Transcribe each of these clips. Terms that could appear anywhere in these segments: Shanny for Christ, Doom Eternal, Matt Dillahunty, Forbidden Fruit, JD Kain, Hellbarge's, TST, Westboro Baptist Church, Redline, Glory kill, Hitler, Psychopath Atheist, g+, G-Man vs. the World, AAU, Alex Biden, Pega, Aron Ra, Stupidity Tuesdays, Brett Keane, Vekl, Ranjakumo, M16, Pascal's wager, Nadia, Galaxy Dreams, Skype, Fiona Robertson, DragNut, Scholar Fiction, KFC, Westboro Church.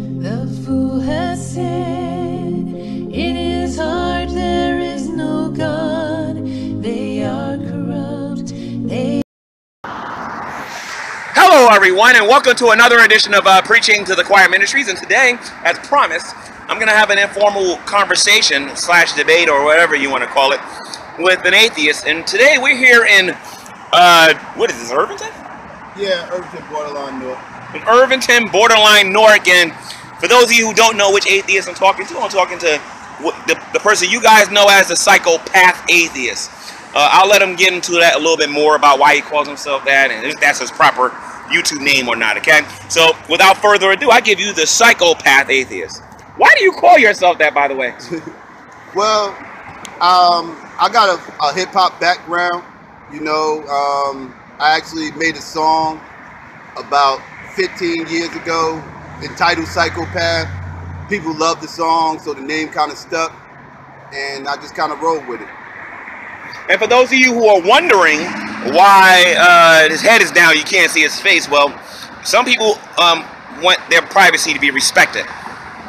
Hello everyone, and welcome to another edition of Preaching to the Choir Ministries. And today, as promised, I'm going to have an informal conversation slash debate, or whatever you want to call it, with an atheist. And today we're here in, what is this, Irvington? Yeah, Irvington, borderline north. In Irvington, borderline north. And for those of you who don't know which atheist I'm talking to, the person you guys know as the Psychopath Atheist. I'll let him get into that a little bit more about why he calls himself that, and if that's his proper YouTube name or not, okay? So, without further ado, I give you the Psychopath Atheist. Why do you call yourself that, by the way? Well, I got a hip-hop background, you know. I actually made a song about 15 years ago entitled Psychopath. People loved the song, so the name kind of stuck, and I just kind of rolled with it. And for those of you who are wondering why his head is down, you can't see his face, well, some people want their privacy to be respected.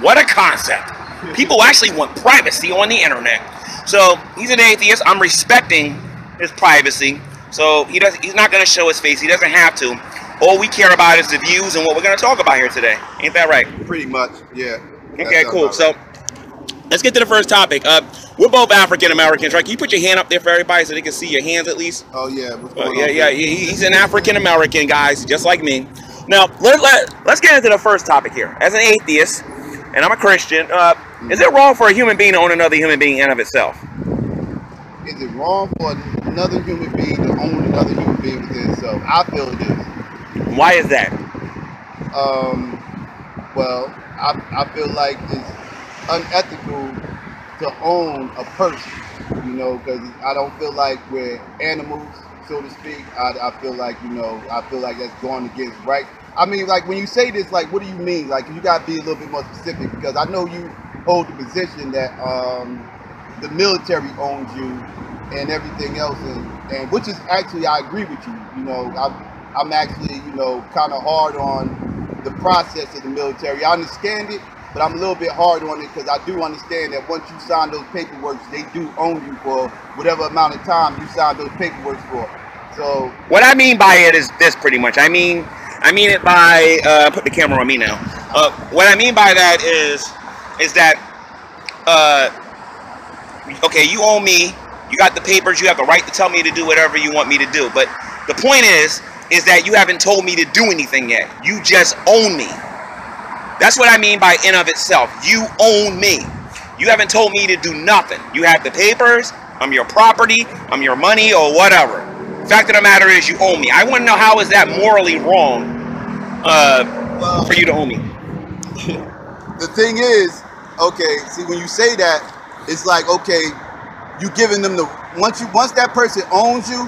What a concept. People actually want privacy on the internet. So he's an atheist. I'm respecting his privacy. So he's not going to show his face. He doesn't have to. All we care about is the views and what we're going to talk about here today. Ain't that right? Pretty much, yeah. Okay, cool. So let's get to the first topic. We're both African Americans, right? Can you put your hand up there for everybody so they can see your hands at least? Oh yeah. Yeah. He's an African American, guys, just like me. Now let's get into the first topic here. As an atheist, and I'm a Christian, is it wrong for a human being to own another human being in and of itself? Is it wrong for another human being to own another human being within itself? I feel it is. Why is that? Well, I feel like it's unethical to own a person, you know, because I don't feel like we're animals, so to speak. I feel like, you know, I feel like that's going against rights. I mean, like, when you say this, like, what do you mean? Like, you got to be a little bit more specific, because I know you hold the position that the military owns you and everything else, and which is actually, I agree with you. You know, I'm actually, you know, kind of hard on the process of the military. I understand it, but I'm a little bit hard on it, because I do understand that once you sign those paperwork, they do own you for whatever amount of time you sign those paperwork for. So what I mean by it is this, pretty much. I mean it by put the camera on me now. What I mean by that is that okay, you own me. You got the papers. You have the right to tell me to do whatever you want me to do. But the point is that you haven't told me to do anything yet. You just own me. That's what I mean by in of itself. You own me. You haven't told me to do nothing. You have the papers. I'm your property. I'm your money, or whatever. Fact of the matter is, you owe me. I want to know, how is that morally wrong for you to owe me? The thing is, okay, see, when you say that, it's like, okay, you giving them the, once that person owns you,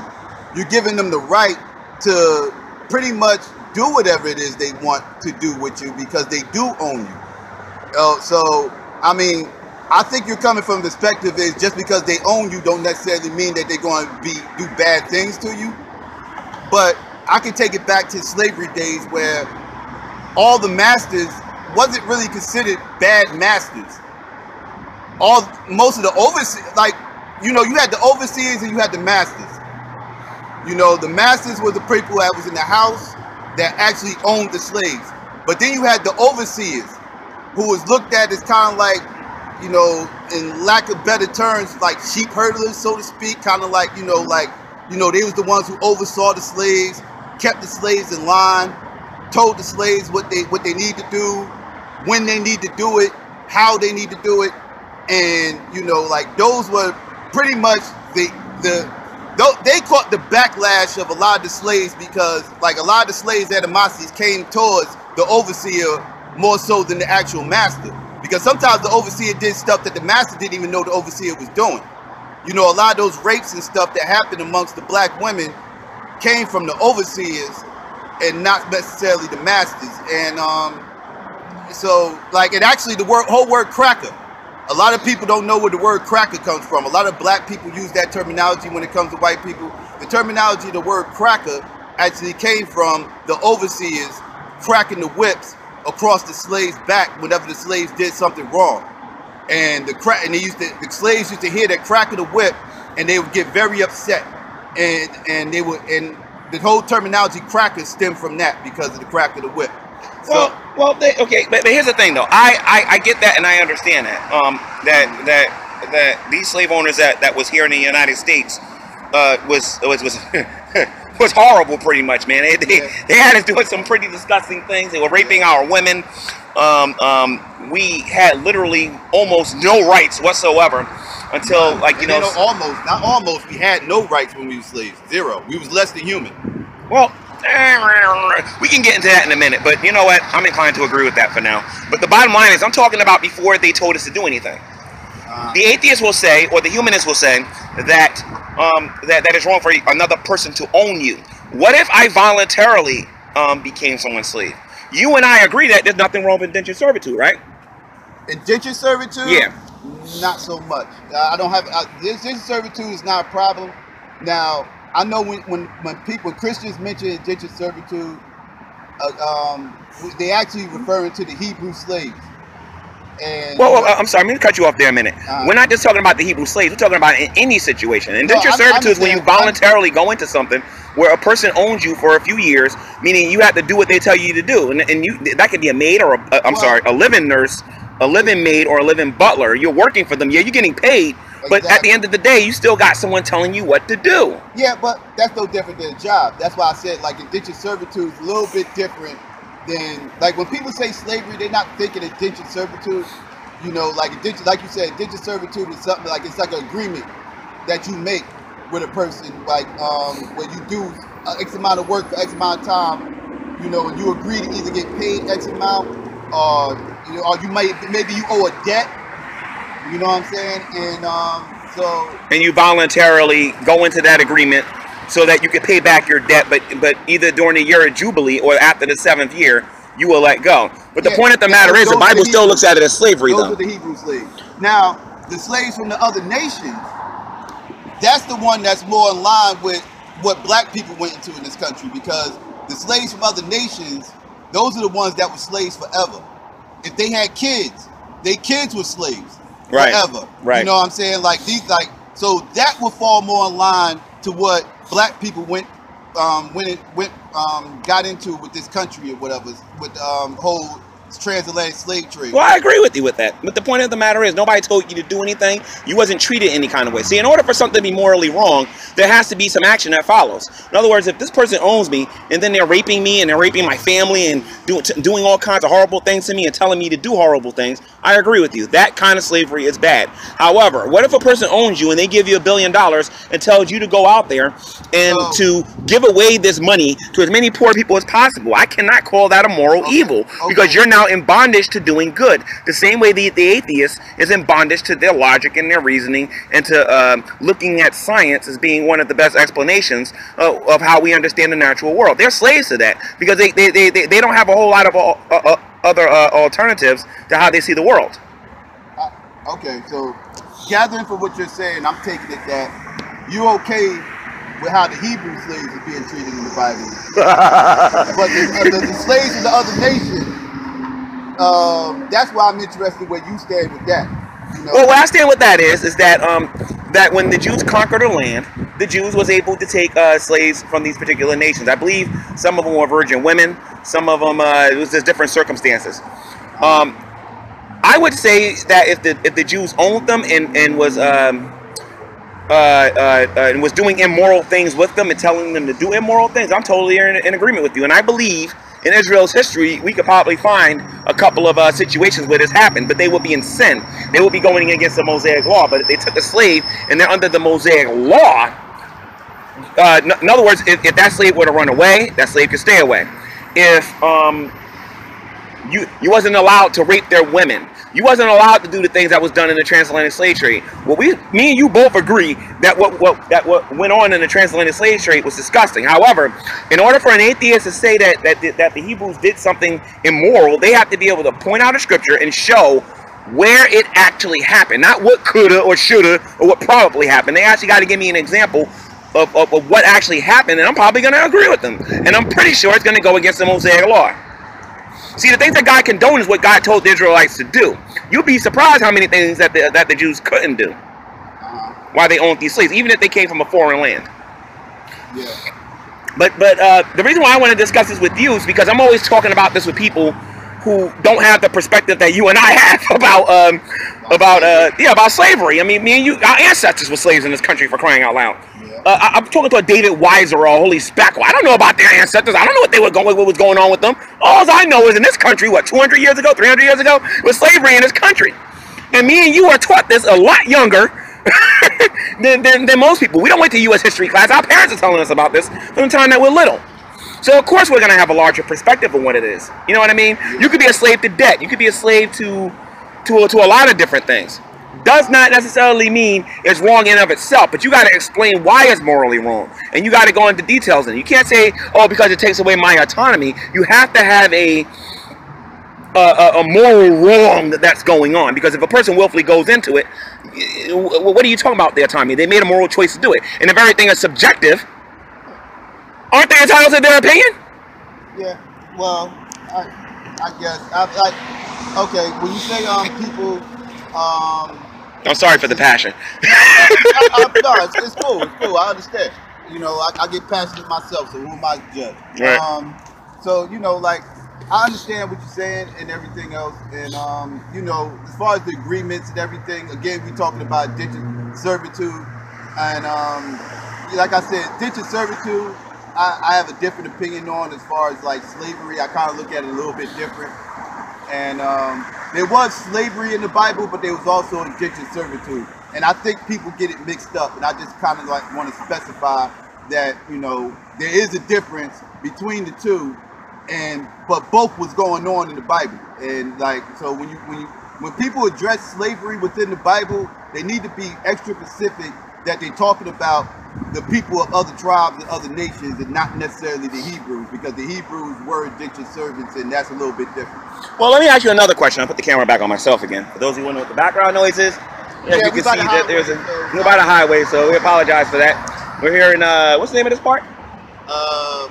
you're giving them the right to pretty much do whatever it is they want to do with you, because they do own you. So I mean, I think you're coming from the perspective is just because they own you don't necessarily mean that they're going to do bad things to you. But I can take it back to slavery days, where all the masters wasn't really considered bad masters. Most of the overseers, like, you know, you had the overseers and you had the masters. You know, the masters were the people that was in the house that actually owned the slaves. But then you had the overseers, who was looked at as kind of like, you know, in lack of better terms, like sheep herders, so to speak, kind of like, you know, they was the ones who oversaw the slaves, kept the slaves in line, told the slaves what they need to do, when they need to do it, how they need to do it. And, you know, like, those were pretty much they caught the backlash of a lot of the slaves, because, like, a lot of the slaves' animosities came towards the overseer more so than the actual master. Because sometimes the overseer did stuff that the master didn't even know the overseer was doing. You know, a lot of those rapes and stuff that happened amongst the black women came from the overseers and not necessarily the masters. And so, like, it actually, the whole word cracker, a lot of people don't know where the word cracker comes from. A lot of black people use that terminology when it comes to white people. The terminology, the word cracker, actually came from the overseers cracking the whips across the slave's back whenever the slaves did something wrong. And the slaves used to hear that crack of the whip, and they would get very upset. And the whole terminology crackers stemmed from that because of the crack of the whip. So, well, okay, but here's the thing though. I get that and I understand that. That these slave owners that was here in the United States was horrible, pretty much, man. They had us doing some pretty disgusting things. They were raping our women. We had literally almost no rights whatsoever until, like, you know, not almost. We had no rights when we were slaves. Zero. We was less than human. Well, we can get into that in a minute, but you know what? I'm inclined to agree with that for now. But the bottom line is, I'm talking about before they told us to do anything. The atheist will say, or the humanist will say, that that it's wrong for another person to own you. What if I voluntarily became someone's slave? You and I agree that there's nothing wrong with indentured servitude, right? Indentured servitude? Yeah. Not so much. I don't have indentured servitude is not a problem. Now I know when Christians mention indentured servitude, they actually referring to the Hebrew slaves. And well, I'm sorry, I'm going to cut you off there a minute. We're not just talking about the Hebrew slaves. We're talking about in any situation. Indentured servitude is when you voluntarily go into something where a person owns you for a few years, meaning you have to do what they tell you to do. And you, that could be a maid or a living nurse, a living maid, or a living butler. You're working for them. Yeah, you're getting paid. But exactly. At the end of the day, you still got someone telling you what to do. Yeah, but that's no different than a job. That's why I said, like, indentured servitude is a little bit different. Then, like, when people say slavery, they're not thinking indentured servitude. You know, like you said, indentured servitude is something like, it's like an agreement that you make with a person, like when you do X amount of work for X amount of time, you know, and you agree to either get paid X amount, you know, or you might, maybe you owe a debt. You know what I'm saying? And so you voluntarily go into that agreement so that you could pay back your debt, but either during the year of Jubilee or after the 7th year, you will let go. But the point of the matter is, the Bible still looks at it as slavery, though. Those are the Hebrew slaves. Now, the slaves from the other nations, that's the one that's more in line with what black people went into in this country, because the slaves from other nations, those are the ones that were slaves forever. If they had kids, their kids were slaves forever. Right. You know what I'm saying? Like these, like, so that would fall more in line to what black people got into with this country or whatever, with whole transatlantic slave trade. Well, I agree with you with that. But the point of the matter is, nobody told you to do anything. You wasn't treated any kind of way. See, in order for something to be morally wrong, there has to be some action that follows. In other words, if this person owns me and then they're raping me and they're raping my family and doing all kinds of horrible things to me and telling me to do horrible things, I agree with you. That kind of slavery is bad. However, what if a person owns you and they give you $1 billion and tells you to go out there and to give away this money to as many poor people as possible? I cannot call that a moral evil, because you're now in bondage to doing good, the same way the atheist is in bondage to their logic and their reasoning, and to looking at science as being one of the best explanations of how we understand the natural world. They're slaves to that because they don't have a whole lot of other alternatives to how they see the world. Okay, so gathering from what you're saying, I'm taking it that you're okay with how the Hebrew slaves are being treated in the Bible, but the slaves of the other nations, that's why I'm interested where you stand with that. You know? Well, where I stand with that is that that when the Jews conquered the land, the Jews was able to take slaves from these particular nations. I believe some of them were virgin women, some of them it was just different circumstances. I would say that if the Jews owned them and was doing immoral things with them and telling them to do immoral things, I'm totally in agreement with you, and I believe. In Israel's history, we could probably find a couple of situations where this happened, but they would be in sin. They would be going against the Mosaic law. But if they took a slave and they're under the Mosaic law, in other words, if that slave were to run away, that slave could stay away. If you wasn't allowed to rape their women, you wasn't allowed to do the things that was done in the transatlantic slave trade. Well, me and you both agree that what went on in the transatlantic slave trade was disgusting. However, in order for an atheist to say that the Hebrews did something immoral, they have to be able to point out a scripture and show where it actually happened, not what coulda or shoulda or what probably happened. They actually got to give me an example of what actually happened, and I'm probably going to agree with them. And I'm pretty sure it's going to go against the Mosaic law. See, the things that God condoned is what God told the Israelites to do. You'd be surprised how many things that the Jews couldn't do while they owned these slaves, even if they came from a foreign land. Yeah. But the reason why I want to discuss this with you is because I'm always talking about this with people who don't have the perspective that you and I have about slavery. I mean, me and you, our ancestors were slaves in this country, for crying out loud. Yeah. I'm talking to a David Weiser or a Holy Spackle. I don't know about their ancestors. I don't know what was going on with them. All I know is in this country, what, 200 years ago, 300 years ago, was slavery in this country. And me and you are taught this a lot younger than most people. We don't went to U.S. history class. Our parents are telling us about this from the time that we're little. So of course we're going to have a larger perspective of what it is. You know what I mean? You could be a slave to debt. You could be a slave to a lot of different things. Does not necessarily mean it's wrong in and of itself, but you got to explain why it's morally wrong. And you got to go into details. And you can't say, oh, because it takes away my autonomy. You have to have a moral wrong that's going on, because if a person willfully goes into it, what are you talking about their autonomy? They made a moral choice to do it. And if everything is subjective, aren't they entitled to their opinion? Yeah. Well, I guess. Okay. When you say people, I'm sorry for the passion. No, it's cool. It's cool. I understand. You know, I get passionate myself, so who am I to judge? Right. So you know, like, I understand what you're saying and everything else, and you know, as far as the agreements and everything, again, we're talking about indentured servitude, and like I said, indentured servitude. I have a different opinion on as far as like slavery. I kind of look at it a little bit different. And there was slavery in the Bible, but there was also indentured servitude. And I think people get it mixed up. And I just kind of like want to specify that, you know, there is a difference between the two. And but both was going on in the Bible. And like, so when people address slavery within the Bible, they need to be extra specific that they're talking about the people of other tribes and other nations, and not necessarily the Hebrews, because the Hebrews were indentured servants, and that's a little bit different. Well, let me ask you another question. I'll put the camera back on myself again. For those who wonder what the background noise is, yeah, you can see that there's a we're by the highway, so we apologize for that. We're here in what's the name of this park? I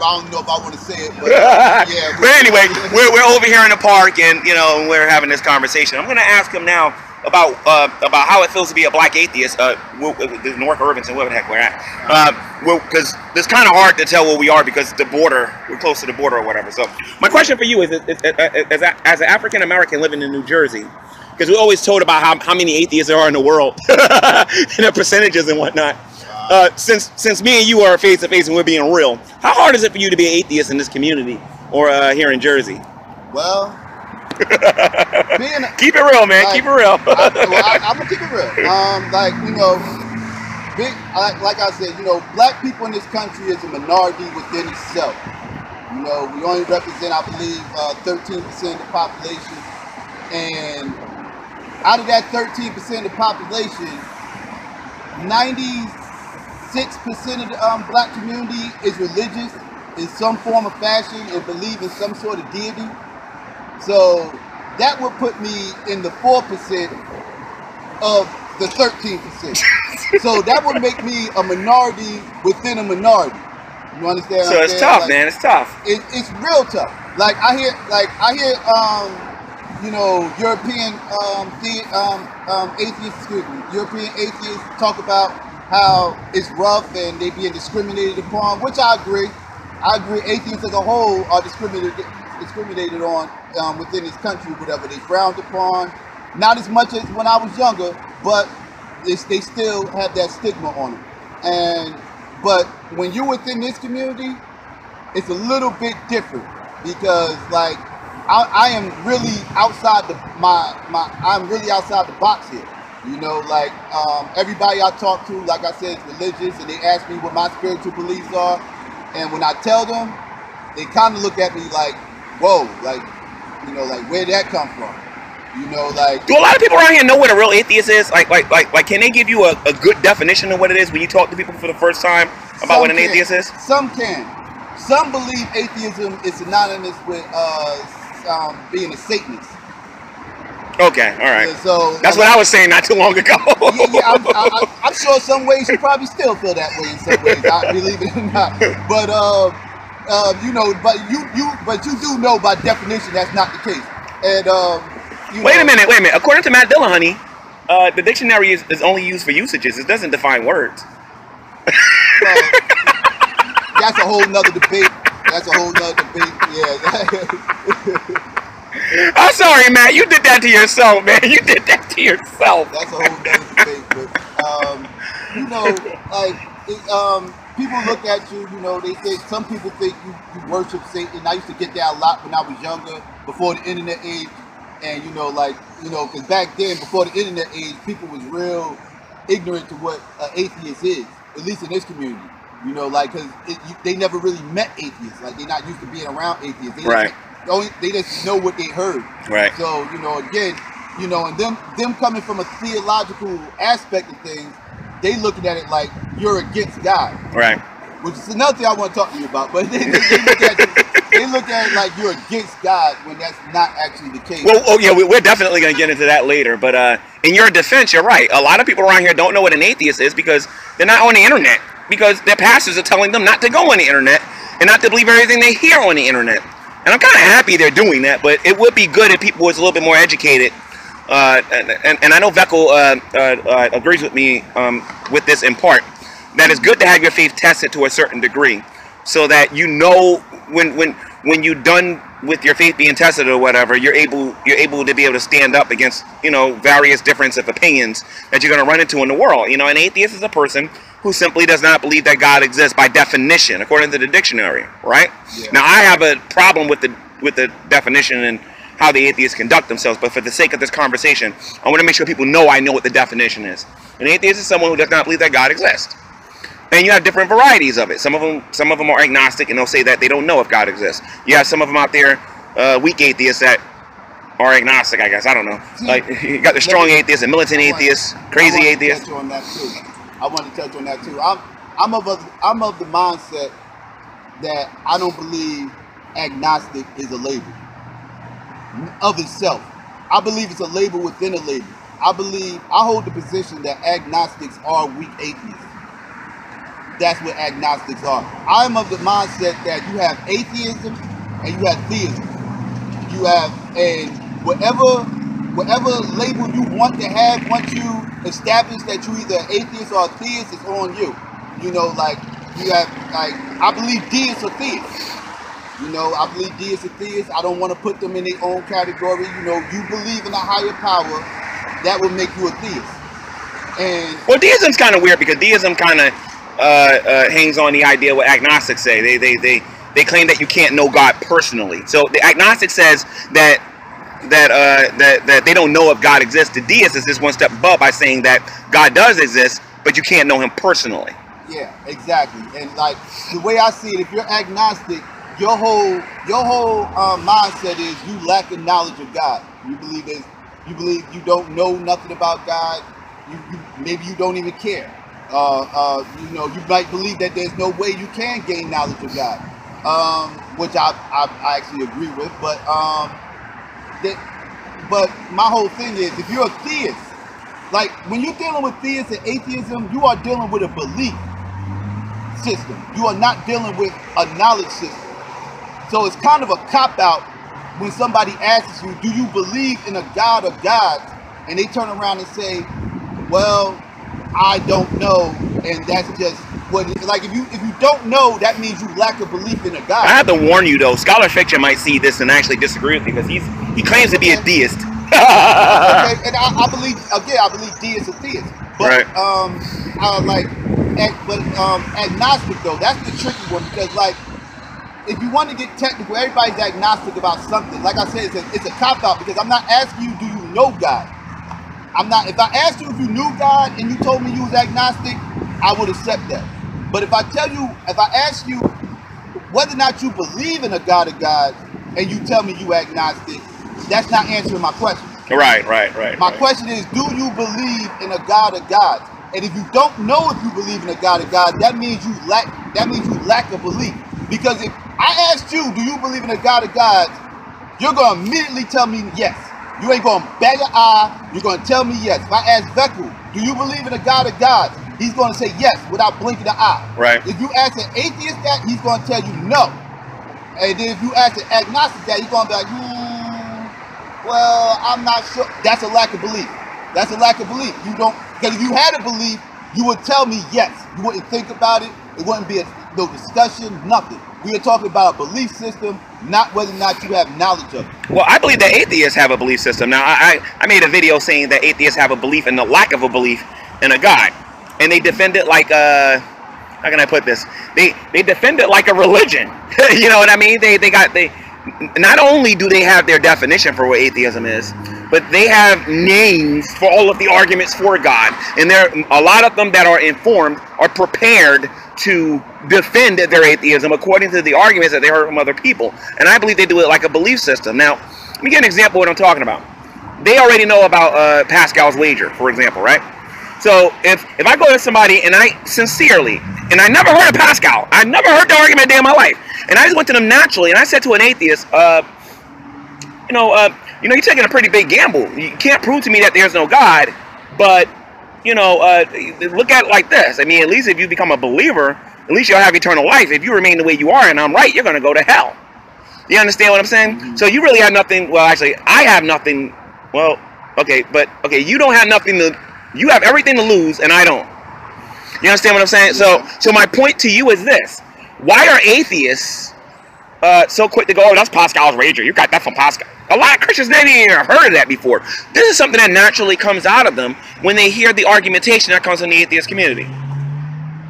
don't know if I want to say it, but yeah. But anyway, we're over here in the park, and you know, we're having this conversation. I'm going to ask him now about how it feels to be a black atheist, the North Irvington, where the heck we're at, because it's kind of hard to tell where we are because the border, we're close to the border or whatever. So my question for you is as an African American living in New Jersey, because we're always told about how many atheists there are in the world and the percentages and whatnot. Since me and you are face to face and we're being real, how hard is it for you to be an atheist in this community or here in Jersey? Well. Keep it real, man. Like, keep it real. I'm gonna keep it real. Like, you know, like I said, you know, black people in this country is a minority within itself. You know, we only represent, I believe, 13% of the population, and out of that 13% of the population, 96% of the black community is religious in some form or fashion and believe in some sort of deity. So that would put me in the 4% of the 13%. So that would make me a minority within a minority. You understand? So it's tough, like, man. It's tough. It's real tough. Like I hear, you know, European atheists, excuse me, European atheists talk about how it's rough and they being discriminated upon, which I agree. I agree. Atheists as a whole are discriminated on within this country, whatever they frowned upon, not as much as when I was younger, but they still have that stigma on them. And but when you're within this community, it's a little bit different, because like I am really outside the I'm really outside the box here. You know, like everybody I talk to, like I said, is religious, and they ask me what my spiritual beliefs are, and when I tell them, they kind of look at me like, whoa, like, you know, like, where'd that come from? You know, like, do a lot of people around here know what a real atheist is? Like can they give you a good definition of what it is when you talk to people for the first time about what an atheist is? Some can. Some believe atheism is synonymous with being a Satanist. Okay, all right. Yeah, so that's what I was saying not too long ago. Yeah, I'm sure some ways you probably still feel that way in some ways. I believe it or not. But you know, but you do know by definition that's not the case. And wait a minute. According to Matt Dillahunty, the dictionary is only used for usages. It doesn't define words. That's a whole nother debate. Yeah. I'm sorry, Matt. You did that to yourself, man. That's a whole nother debate. But you know, like people look at you. You know, they think some people think you worship Satan. I used to get that a lot when I was younger, before the internet age. And you know, like, you know, because back then, before the internet age, people was real ignorant to what an atheist is, at least in this community. You know, like, because they never really met atheists. Like, they're not used to being around atheists. They just know what they heard. Right. So, you know, again, you know, and them coming from a theological aspect of things, they looking at it like you're against God. Right. Which is another thing I want to talk to you about. But they look at it, they look at it like you're against God when that's not actually the case. Well, oh yeah, we're definitely going to get into that later. But in your defense, you're right. A lot of people around here don't know what an atheist is because they're not on the internet. Because their pastors are telling them not to go on the internet and not to believe everything they hear on the internet. And I'm kind of happy they're doing that, but it would be good if people was a little bit more educated. And I know Vekl agrees with me with this in part. That it's good to have your faith tested to a certain degree, so that you know when you're done with your faith being tested or whatever, you're able to stand up against, you know, various difference of opinions that you're going to run into in the world. You know, an atheist is a person who simply does not believe that God exists by definition, according to the dictionary, right? Yeah. Now, I have a problem with the definition and how the atheists conduct themselves, but for the sake of this conversation, I want to make sure people know I know what the definition is. An atheist is someone who does not believe that God exists. And you have different varieties of it. Some of them are agnostic, and they'll say that they don't know if God exists. You have some of them out there, weak atheists that are agnostic, I guess. I don't know. Like, you got the strong atheists and militant atheists, crazy atheists. I want to touch on that too. I'm of the mindset that I don't believe agnostic is a label of itself. I believe it's a label within a label. I hold the position that agnostics are weak atheists. That's what agnostics are. I'm of the mindset that you have atheism and you have theism. You have, and whatever label you want to have, once you establish that you either an atheist or a theist, it's on you. You know, like, you have, like, I believe deists are theists. You know, I believe deists are theists. I don't want to put them in their own category. You know, you believe in a higher power, that will make you a theist. And well, deism's kind of weird because deism kind of hangs on the idea what agnostics say. They claim that you can't know God personally. So the agnostic says that they don't know if God exists. The deist is just one step above by saying that God does exist, but you can't know him personally. Yeah, exactly. And like the way I see it, if you're agnostic, your whole mindset is you lack the knowledge of God. You believe you don't know nothing about God. You maybe you don't even care. You know, you might believe that there's no way you can gain knowledge of God, which I actually agree with. But my whole thing is, if you're a theist, like when you're dealing with theists and atheism, you are dealing with a belief system. You are not dealing with a knowledge system. So it's kind of a cop out when somebody asks you, "Do you believe in a God of gods?" and they turn around and say, "Well, I don't know," and that's just what it, like if you don't know, that means you lack a belief in a God. I have to warn you though, Scholar Fiction might see this and actually disagree with me because he claims to be a deist. Okay, and I believe deists are theists. But right. Agnostic though, that's the tricky one because like if you want to get technical, everybody's agnostic about something. Like I said, it's a cop out because I'm not asking you do you know God. I'm not. If I asked you if you knew God and you told me you was agnostic, I would accept that. But if I ask you whether or not you believe in a God of God and you tell me you agnostic, that's not answering my question. Right. My question is, do you believe in a God of God? And if you don't know if you believe in a God of God, that means you lack a belief. Because if I asked you, do you believe in a God of God, you're gonna immediately tell me yes. You ain't gonna bat an eye, you're gonna tell me yes. If I ask Vekl, do you believe in a God of gods? He's gonna say yes without blinking an eye. Right. If you ask an atheist that, he's gonna tell you no. And then if you act an agnostic, that you're gonna be like, well, I'm not sure. That's a lack of belief. That's a lack of belief. You don't, because if you had a belief, you would tell me yes. You wouldn't think about it. It wouldn't be no discussion, nothing. We are talking about a belief system, not whether or not you have knowledge of it. Well, I believe that atheists have a belief system. Now, I made a video saying that atheists have a belief in the lack of a belief in a God. And they defend it like a... how can I put this? They defend it like a religion. You know what I mean? They not only do they have their definition for what atheism is, but they have names for all of the arguments for God. And there a lot of them that are informed are prepared to defend their atheism according to the arguments that they heard from other people. And I believe they do it like a belief system. Now, let me give an example of what I'm talking about. They already know about Pascal's wager, for example, right? So if I go to somebody and I sincerely, and I never heard of Pascal, I never heard the argument a day in my life, and I just went to them naturally, and I said to an atheist, you know, you're taking a pretty big gamble. You can't prove to me that there's no God, but, you know, look at it like this. I mean, at least if you become a believer, at least you'll have eternal life. If you remain the way you are and I'm right, you're going to go to hell. You understand what I'm saying? Mm-hmm. So you really have nothing. Well, actually, I have nothing. Well, okay, but, okay, you don't have nothing to... You have everything to lose, and I don't. You understand what I'm saying? So my point to you is this. Why are atheists so quick to go, oh, that's Pascal's wager. You got that from Pascal. A lot of Christians, they didn't even heard of that before. This is something that naturally comes out of them when they hear the argumentation that comes from the atheist community.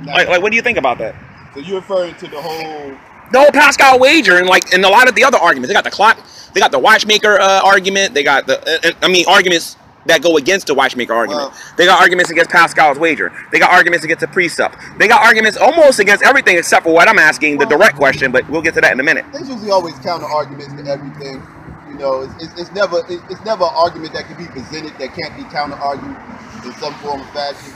Like, what do you think about that? So you're referring to the whole... The whole Pascal wager and a lot of the other arguments. They got the clock. They got the watchmaker argument. They got the... I mean, arguments... that go against the watchmaker argument. Wow. They got arguments against Pascal's wager. They got arguments against the precept. They got arguments almost against everything except for what I'm asking, the direct question, but we'll get to that in a minute. There's usually always counter-arguments to everything. You know, it's never an argument that can be presented that can't be counter-argued in some form or fashion.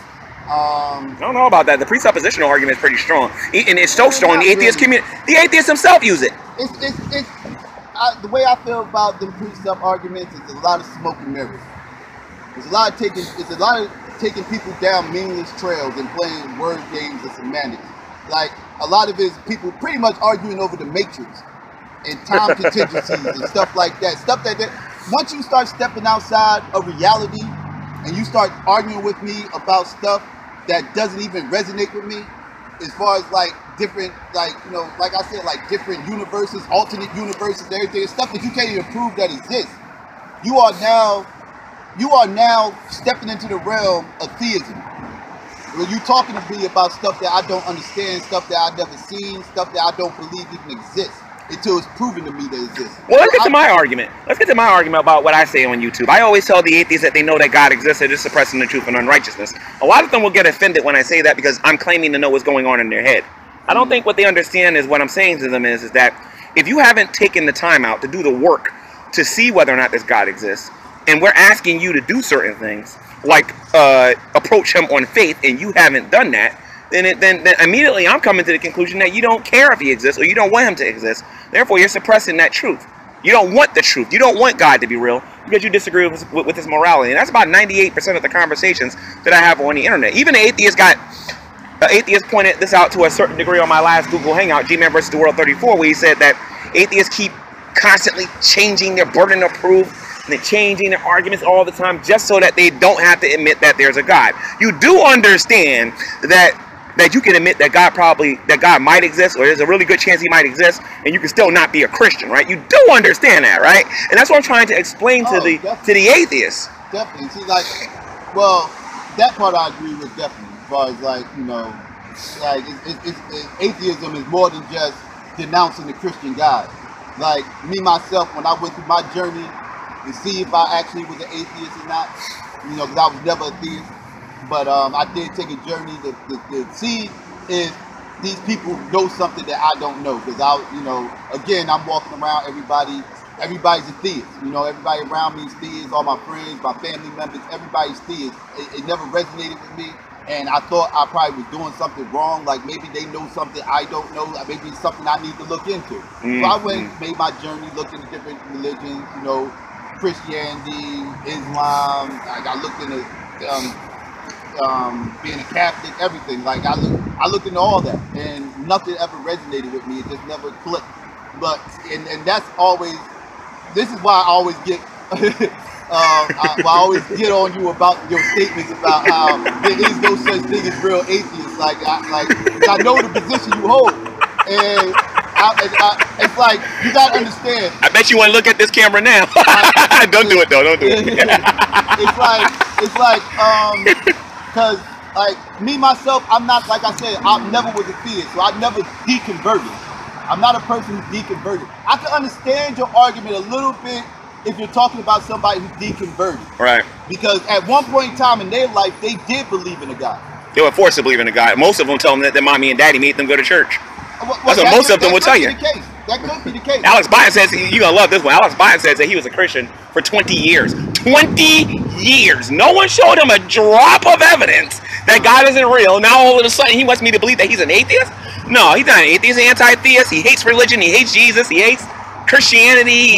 I don't know about that. The presuppositional argument is pretty strong. And it's so strong, the atheist community, the atheists themselves use it. The way I feel about the precept arguments is a lot of smoke and mirrors. It's a lot of taking people down meaningless trails and playing word games and semantics. Like a lot of it is people pretty much arguing over the matrix and time contingencies and stuff like that. Stuff that once you start stepping outside of reality and you start arguing with me about stuff that doesn't even resonate with me, as far as like different, like you know, like I said, like different universes, alternate universes, everything, stuff that you can't even prove that exists. You are now stepping into the realm of theism. When you're talking to me about stuff that I don't understand, stuff that I've never seen, stuff that I don't believe even exists until it's proven to me that it exists. Well, let's get to my argument. Let's get to my argument about what I say on YouTube. I always tell the atheists that they know that God exists, they're just suppressing the truth and unrighteousness. A lot of them will get offended when I say that because I'm claiming to know what's going on in their head. I don't think what they understand is what I'm saying to them is that if you haven't taken the time out to do the work to see whether or not this God exists, and we're asking you to do certain things, like approach him on faith, and you haven't done that, then immediately I'm coming to the conclusion that you don't care if he exists or you don't want him to exist. Therefore, you're suppressing that truth. You don't want the truth. You don't want God to be real because you disagree with his morality. And that's about 98% of the conversations that I have on the internet. Even an atheist pointed this out to a certain degree on my last Google Hangout, G-Man vs. the World 34, where he said that atheists keep constantly changing their burden of proof. And they're changing their arguments all the time just so that they don't have to admit that there's a God. You do understand that you can admit that God might exist, or there's a really good chance he might exist, and you can still not be a Christian, right? You do understand that, right? And that's what I'm trying to explain to the atheists. Definitely. See, like, well, that part I agree with definitely. As far as like, you know, like atheism is more than just denouncing the Christian God. Like me myself, when I went through my journey to see if I actually was an atheist or not, you know, because I was never a theist, but I did take a journey to see if these people know something that I don't know, because I, you know, again, I'm walking around, everybody's a theist, you know, everybody around me is theist, all my friends, my family members, everybody's theist. It never resonated with me, and I thought I probably was doing something wrong, like maybe they know something I don't know, maybe it's something I need to look into. Mm-hmm. So I went and made my journey, looked into different religions, you know, Christianity, Islam. Like I looked into being a Catholic, everything. Like I looked into all that, and nothing ever resonated with me. It just never clicked. But and that's always, this is why I always get I always get on you about your statements about how there is no such thing as real atheists. Like I know the position you hold, and it's like you gotta understand. I bet you want to look at this camera now. Don't do it though. Don't do it. Because me myself, I'm not, like I said, I never was a theist, so I never deconverted. I'm not a person who deconverted. I can understand your argument a little bit if you're talking about somebody who deconverted. Right. Because at one point in time in their life, they did believe in a God. They were forced to believe in a God. Most of them tell them that their mommy and daddy made them go to church. Well, that's what most of them will tell you. That could be the case. Alex Biden says, you're going to love this one. Alex Biden says that he was a Christian for 20 years. 20 years. No one showed him a drop of evidence that God isn't real. Now all of a sudden he wants me to believe that he's an atheist? No, he's not an atheist. He's an anti-theist. He hates religion. He hates Jesus. He hates Christianity.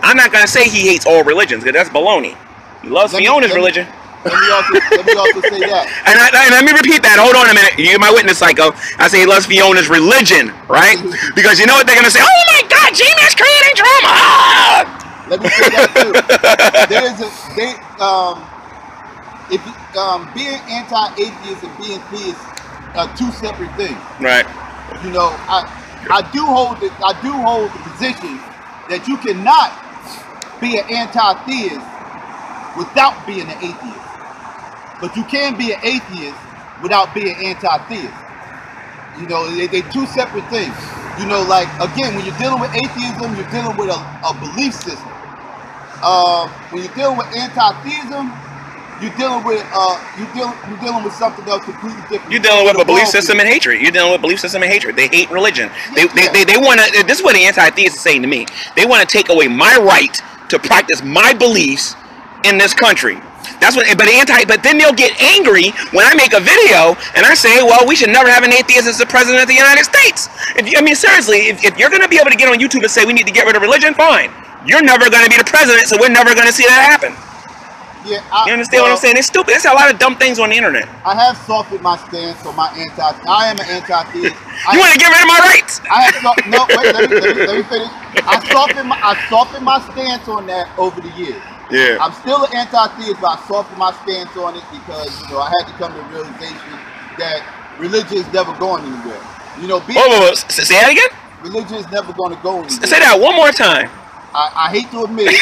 I'm not going to say he hates all religions because that's baloney. He loves Fiona's religion. Let me also say that. And let me repeat that. Hold on a minute. You're my witness, psycho. I say he loves Fiona's religion, right? Because you know what they're going to say? Oh my God, G-Man's creating drama. Let me say that too. Being anti-atheist and being theist are two separate things. Right. You know, I do hold the position that you cannot be an anti-theist without being an atheist. But you can be an atheist without being anti-theist. You know, they're two separate things. You know, like, again, when you're dealing with atheism, you're dealing with a belief system. When you're dealing with anti-theism, you're dealing with something else completely different. You're dealing with a belief system and hatred. You're dealing with a belief system and hatred. They hate religion. They want to, this is what the anti-theists are saying to me. They want to take away my right to practice my beliefs in this country. That's what, but then they'll get angry when I make a video and I say, well, we should never have an atheist as the president of the United States. I mean, seriously, if you're going to be able to get on YouTube and say we need to get rid of religion, fine. You're never going to be the president, so we're never going to see that happen. Yeah, you understand what I'm saying? It's stupid. It's a lot of dumb things on the internet. I have softened my stance on my I am an anti-theist. You want to get rid of my rights? Wait, let me finish. I softened my stance on that over the years. Yeah. I'm still an anti-theist, but I softened my stance on it because, you know, I had to come to the realization that religion is never going anywhere. You know, say that again? Religion is never going to go anywhere. Say that one more time. I hate to admit it,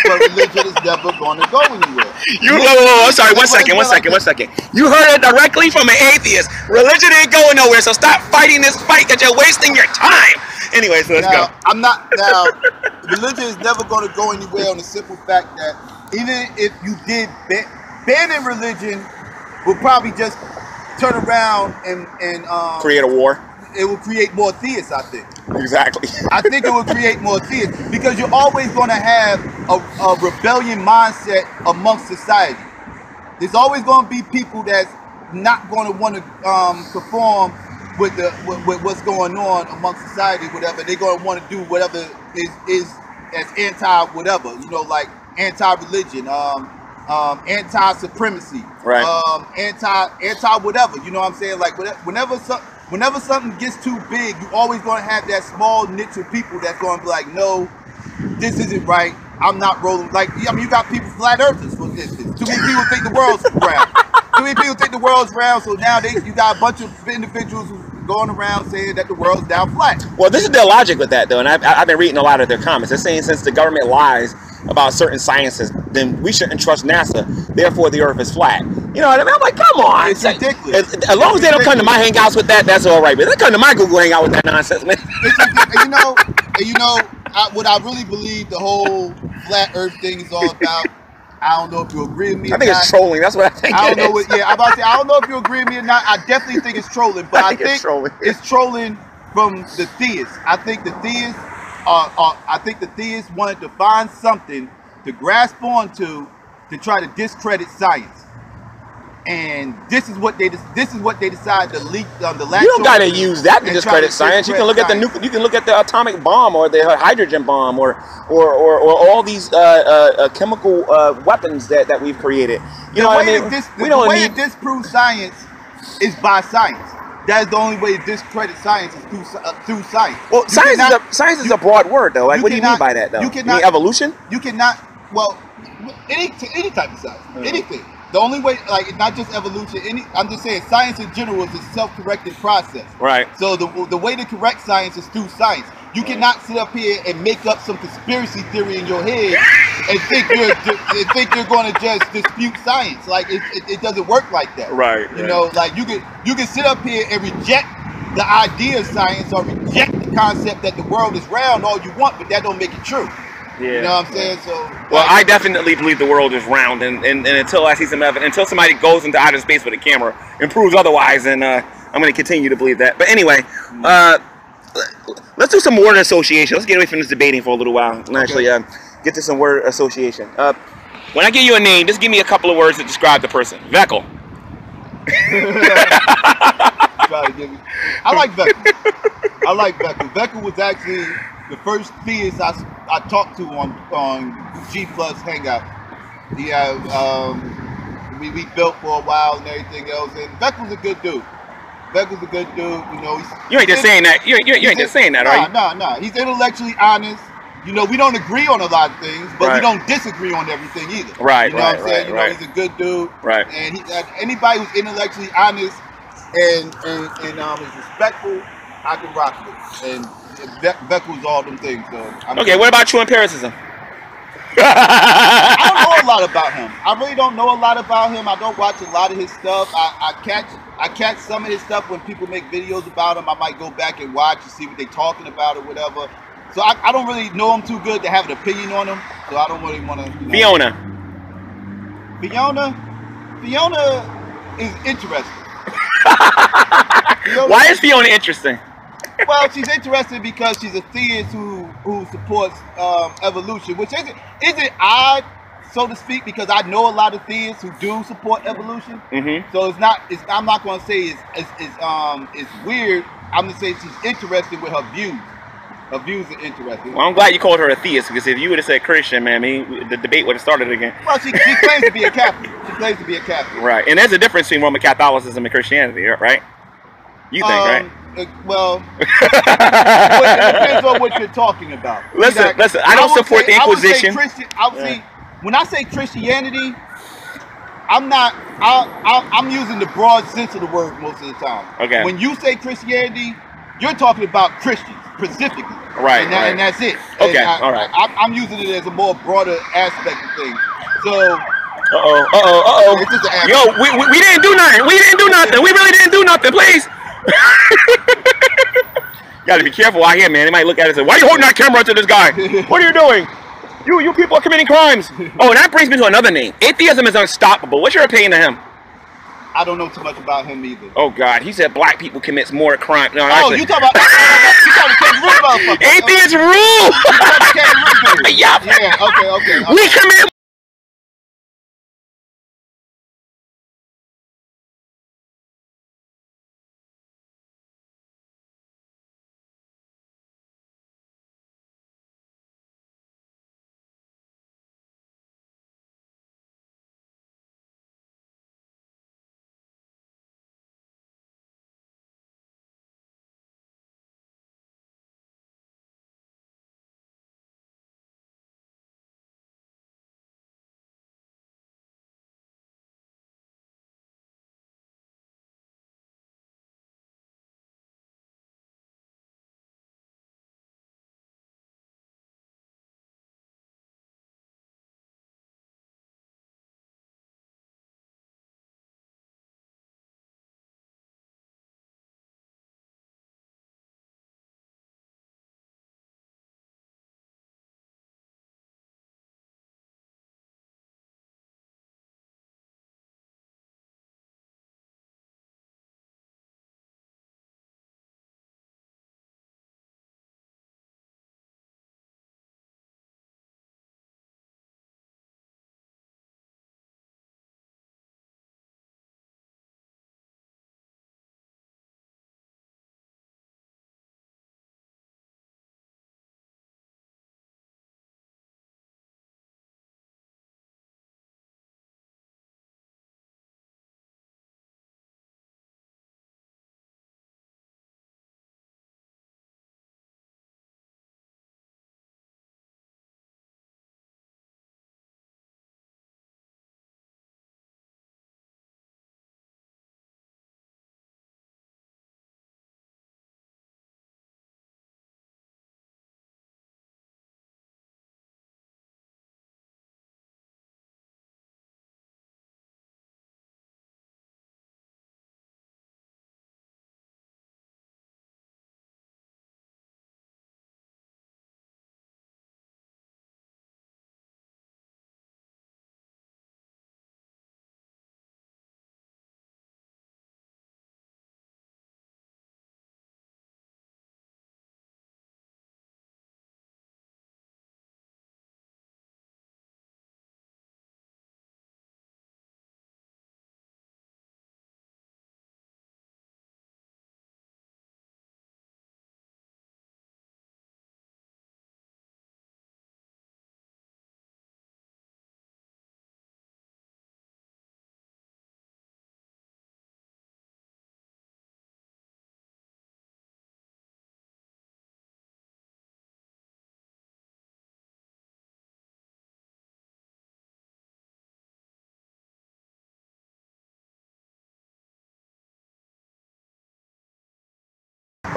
but religion is never going to go anywhere. I'm sorry, one second. You heard it directly from an atheist. Religion ain't going nowhere, so stop fighting this fight that you're wasting your time. Anyway, so let's go. Religion is never going to go anywhere on the simple fact that even if you did banning religion, we'll probably just turn around and create a war. It will create more theists, I think. Exactly. I think it will create more theists because you're always going to have a rebellion mindset amongst society. There's always going to be people that's not going to want to perform with what's going on amongst society, whatever. They're going to want to do whatever is as anti-whatever, you know, like anti-religion, anti-supremacy, right? Anti-whatever, you know what I'm saying? Like whenever something gets too big, you're always going to have that small niche of people that's going to be like, no, this isn't right. I'm not rolling. Like, I mean, you got people, flat earthers, for instance. Too many people think the world's round. Too many people think the world's round, so now you got a bunch of individuals who's going around saying that the world's down flat. Well, this is their logic with that, though, and I've been reading a lot of their comments. They're saying since the government lies about certain sciences, then we shouldn't trust NASA. Therefore, the Earth is flat. You know what I mean? I'm like, come on. It's ridiculous. As long as they don't come to my hangouts with that, that's all right. But they come to my Google hangout with that nonsense, man. What I really believe the whole flat Earth thing is all about. I don't know if you agree with me. I think it's trolling. That's what I think. I don't know if you agree with me or not. I definitely think it's trolling, but I think it's trolling from the theists. I think the theists wanted to find something to grasp onto to try to discredit science, and this is what they decide to leak on the last. You don't got to use that to discredit science. You can look at the atomic bomb or the hydrogen bomb or all these chemical weapons that we've created. You know what I mean? The way to disprove science is by science. That is the only way to discredit science is through science. Well, science is a broad word, though. Like, what do you mean by that, though? You cannot, you mean evolution? You cannot, well, any type of science, anything. The only way, like, not just evolution, I'm just saying science in general is a self-correcting process. Right. So the way to correct science is through science. You cannot sit up here and make up some conspiracy theory in your head and think you're going to just dispute science. Like, it doesn't work like that. Right. You know, like, you can sit up here and reject the idea of science or reject the concept that the world is round all you want, but that don't make it true. Yeah. You know what I'm saying? So, well, I definitely believe the world is round, and until I see some evidence, until somebody goes into outer space with a camera and proves otherwise, and I'm going to continue to believe that. But anyway, let's do some word association. Let's get away from this debating for a little while and actually get to some word association. When I give you a name, just give me a couple of words that describe the person. Vekl. I like Vekl. I like Vekl. Vekl was actually the first theist I talked to on G Plus Hangout. Yeah, we built for a while and everything else. And Vekl was a good dude. Vekl's a good dude, you know. You ain't just saying that. You ain't just saying that, are you? No. He's intellectually honest. You know, we don't agree on a lot of things, but we don't disagree on everything either. Right. You know what I'm saying? You know, he's a good dude. Right. And he, anybody who's intellectually honest and is respectful, I can rock with. And Vekl's all them things. So okay. What about you and empiricism? I don't know a lot about him. I really don't know a lot about him. I don't watch a lot of his stuff. I catch some of his stuff when people make videos about him. I might go back and watch and see what they're talking about or whatever. So I don't really know him too good to have an opinion on him. So I don't really want to. You know. Fiona is interesting. Why is Fiona interesting? Well, she's interesting because she's a theist who supports evolution, which isn't odd, so to speak, because I know a lot of theists who do support evolution. Mm-hmm. So it's not. I'm not going to say it's weird. I'm going to say she's interested with her views. Her views are interesting. Well, I'm glad you called her a theist, because if you would have said Christian, man, I mean, the debate would have started again. Well, she claims to be a Catholic. She claims to be a Catholic. Right, and there's a difference between Roman Catholicism and Christianity, right? You think, right? Well, it depends on what you're talking about. Listen, listen. I don't support the Inquisition. When I say Christianity, I'm not. I'm using the broad sense of the word most of the time. Okay. When you say Christianity, you're talking about Christians specifically. Right. And, and that's it. Okay. I'm using it as a more broader aspect of things. So. Yo, we didn't do nothing. We didn't do nothing. We really didn't do nothing. Please. Gotta be careful out here, man. They might look at it and say, why are you holding that camera to this guy? What are you doing? You people are committing crimes. Oh, and that brings me to another name. Atheism is unstoppable. What's your opinion of him? I don't know too much about him either. Oh God, he said black people commits more crime. No, oh, you talking about atheists rule. Yup. Yeah, okay. We commit.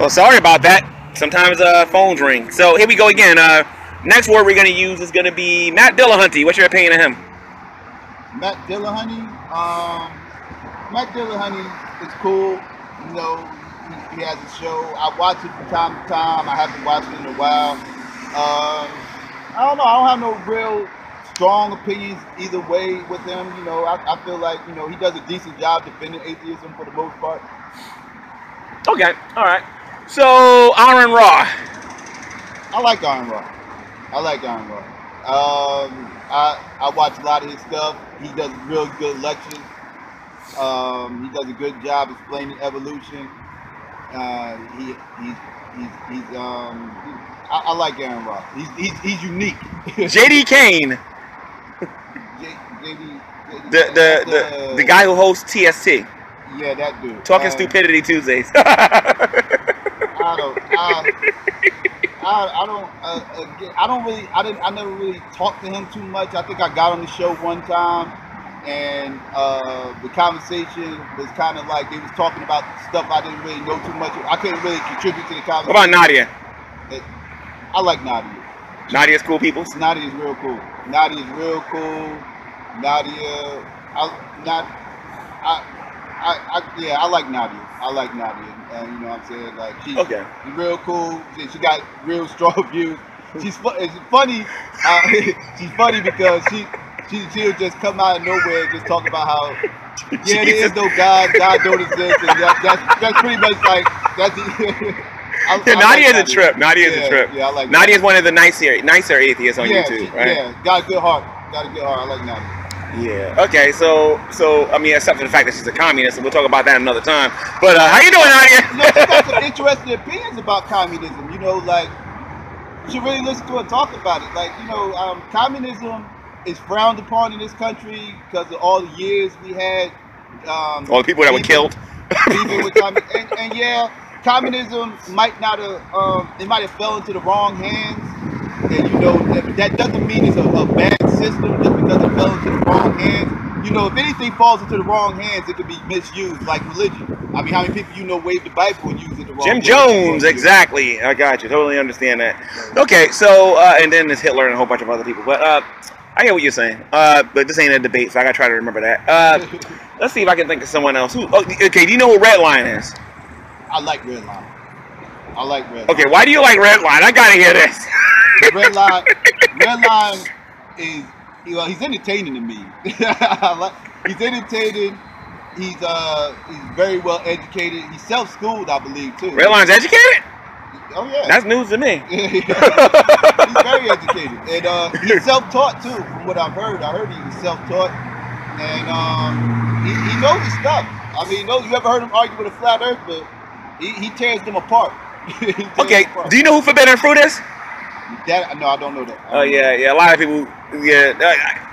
Well, sorry about that. Sometimes phones ring. So here we go again. Next word we're going to use is going to be Matt Dillahunty. What's your opinion of him? Matt Dillahunty? Matt Dillahunty is cool. You know, he has a show. I watch it from time to time. I haven't watched it in a while. I don't know. I don't have no real strong opinions either way with him. You know, I feel like, you know, he does a decent job defending atheism for the most part. Okay. All right. So, Aron Ra. I like Aron Ra. I like Aron Ra. I watch a lot of his stuff. He does real good lectures. He does a good job explaining evolution. I like Aron Ra. He's unique. JD Kain. The guy who hosts TST. Yeah, that dude. Talking Stupidity Tuesdays. I never really talked to him too much. I think I got on the show one time, and the conversation was kind of like they was talking about stuff I didn't really know too much. I couldn't really contribute to the conversation. What about Nadia? I like Nadia. Nadia's cool people. Nadia's real cool. Nadia's real cool. Nadia, I like Nadia. I like Nadia. You know what I'm saying? Like, she's real cool. She got real strong views. It's funny. She's funny because she'll just come out of nowhere and just talk about how, yeah, there is no God. God don't exist. And that's pretty much like, that's the... Nadia's a trip. Nadia's a trip. Yeah, I like Nadia's one of the nicer atheists on YouTube, right? Yeah, got a good heart. Got a good heart. I like Nadia. Yeah. Okay. So I mean, except for the fact that she's a communist, and we'll talk about that another time. But how you doing, Nadia? You know, she got some interesting opinions about communism. You know, like you should really listen to her talk about it. Like, you know, communism is frowned upon in this country because of all the years we had. All the people that were killed. And yeah, communism might not have. It might have fell into the wrong hands. And you know, that doesn't mean it's a bad system just because it fell into the wrong hands. You know, if anything falls into the wrong hands, it could be misused, like religion. I mean, how many people you know wave the Bible and use it the wrong way? Jim Jones, exactly. I got you. Totally understand that. Okay, so, and then there's Hitler and a whole bunch of other people. But I get what you're saying. But this ain't a debate, so I got to try to remember that. Let's see if I can think of someone else. Who? Oh, okay, do you know what Redline is? I like Redline. I like Redline. Okay, why do you like Redline? I got to hear this. Redline is, you know, he's entertaining to me. He's entertaining. He's very well educated. He's self-schooled, I believe, too. Redline's educated? Oh yeah. That's news to me. He's very educated, and he's self-taught too. From what I've heard, I heard he was self-taught, and he knows his stuff. I mean, you ever heard him argue with a flat earther? He tears them apart. Okay. Do you know who Forbidden Fruit is? That, no, I don't know that. Oh, yeah. A lot of people, yeah.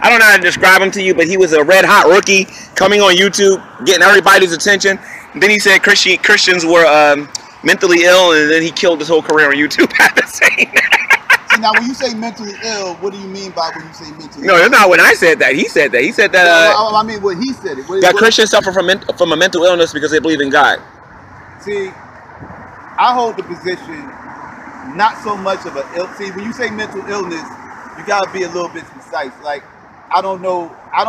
I don't know how to describe him to you, but he was a red-hot rookie coming on YouTube, getting everybody's attention. And then he said Christians were mentally ill, and then he killed his whole career on YouTube after saying that. Now, when you say mentally ill, what do you mean by when you say mentally ill? No, that's not when I said that. He said that. He said that. No, I mean, when he said it. That Christians suffer from a mental illness because they believe in God. See, I hold the position... Not so much of see, when you say mental illness, you gotta be a little bit concise. Like, I don't know, I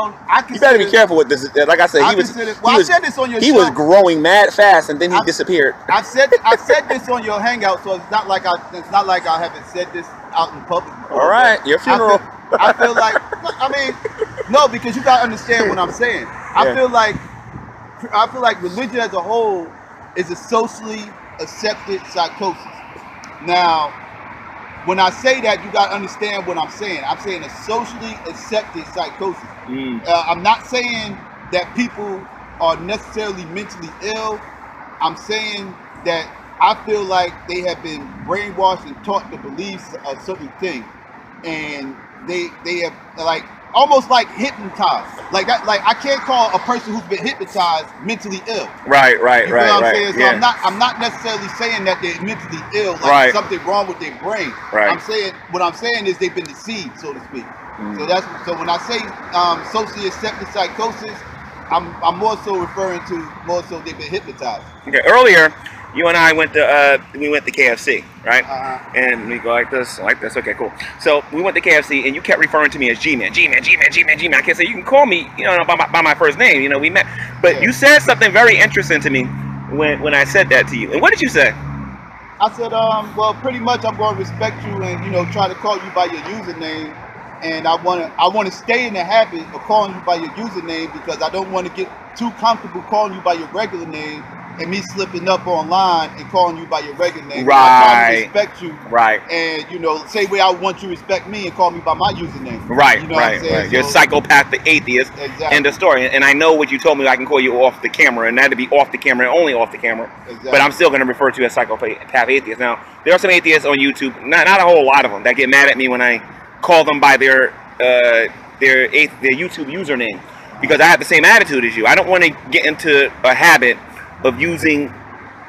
can. You better be careful with this. Like I said, he was growing mad fast, and then he disappeared. I said this on your hangout, so it's not like I haven't said this out in public before. All right, your funeral. I feel like, I mean, no, because you gotta understand what I'm saying. Yeah. I feel like religion as a whole is a socially accepted psychosis. Now, when I say that, you got to understand what I'm saying. I'm saying a socially accepted psychosis. I'm not saying that people are necessarily mentally ill. I'm saying that I feel like they have been brainwashed and taught to believe a certain thing. And they have, like, almost like hypnotized. Like that, like I can't call a person who's been hypnotized mentally ill. Right. You know what I'm saying? So yeah. I'm not necessarily saying that they're mentally ill, like something wrong with their brain. Right. What I'm saying is they've been deceived, so to speak. So so when I say socially accepted psychosis, I'm more so referring to they've been hypnotized. Okay. Earlier you and I went to we went to KFC, right? And we go like this. Okay, cool. So we went to KFC, and you kept referring to me as G-Man. I can't say you can call me, you know, by my first name. You know, we met, but yeah. You said something very interesting to me when I said that to you. And what did you say? I said, well, pretty much I'm going to respect you and, you know, try to call you by your username. And I want to stay in the habit of calling you by your username because I don't want to get too comfortable calling you by your regular name and me slipping up online and calling you by your regular name. Right. So I respect you. Right. And, you know, same way I want you to respect me and call me by my username. Right. You know right. So, you're Psychopath the Atheist. Exactly. End of story. And I know what you told me, I can call you off the camera, and that'd be off the camera and only off the camera. Exactly. But I'm still going to refer to you as Psychopath Atheist. Now, there are some atheists on YouTube, not a whole lot of them, that get mad at me when I call them by their YouTube username, because I have the same attitude as you. I don't want to get into a habit of using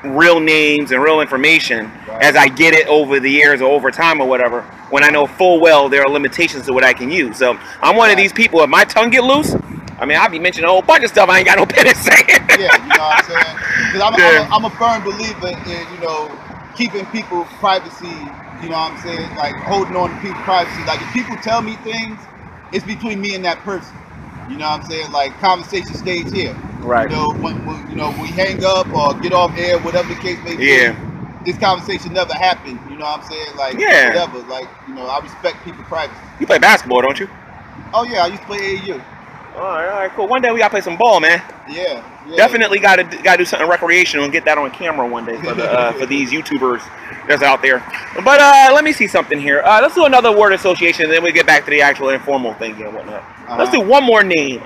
real names and real information as I get it over the years or over time or whatever, when I know full well there are limitations to what I can use. So I'm one of these people, if my tongue get loose, I mean, I'll be mentioning a whole bunch of stuff I ain't got no business saying. Yeah, you know what I'm saying? Because I'm a firm believer in, you know, keeping people's privacy. You know what I'm saying? Like holding on to people's privacy. Like if people tell me things, it's between me and that person. You know what I'm saying? Like conversation stays here. Right. You know, when you know, we hang up or get off air, whatever the case may be. Yeah. This conversation never happened. You know what I'm saying? Like whatever. Like, you know, I respect people's privacy. You play basketball, don't you? Oh yeah, I used to play AAU. All right, cool. One day we gotta play some ball, man. Yeah. Definitely gotta do something recreational and get that on camera one day for the for these YouTubers that's out there. But let me see something here. Let's do another word association, and then we get back to the actual informal thing and whatnot. Let's do one more name.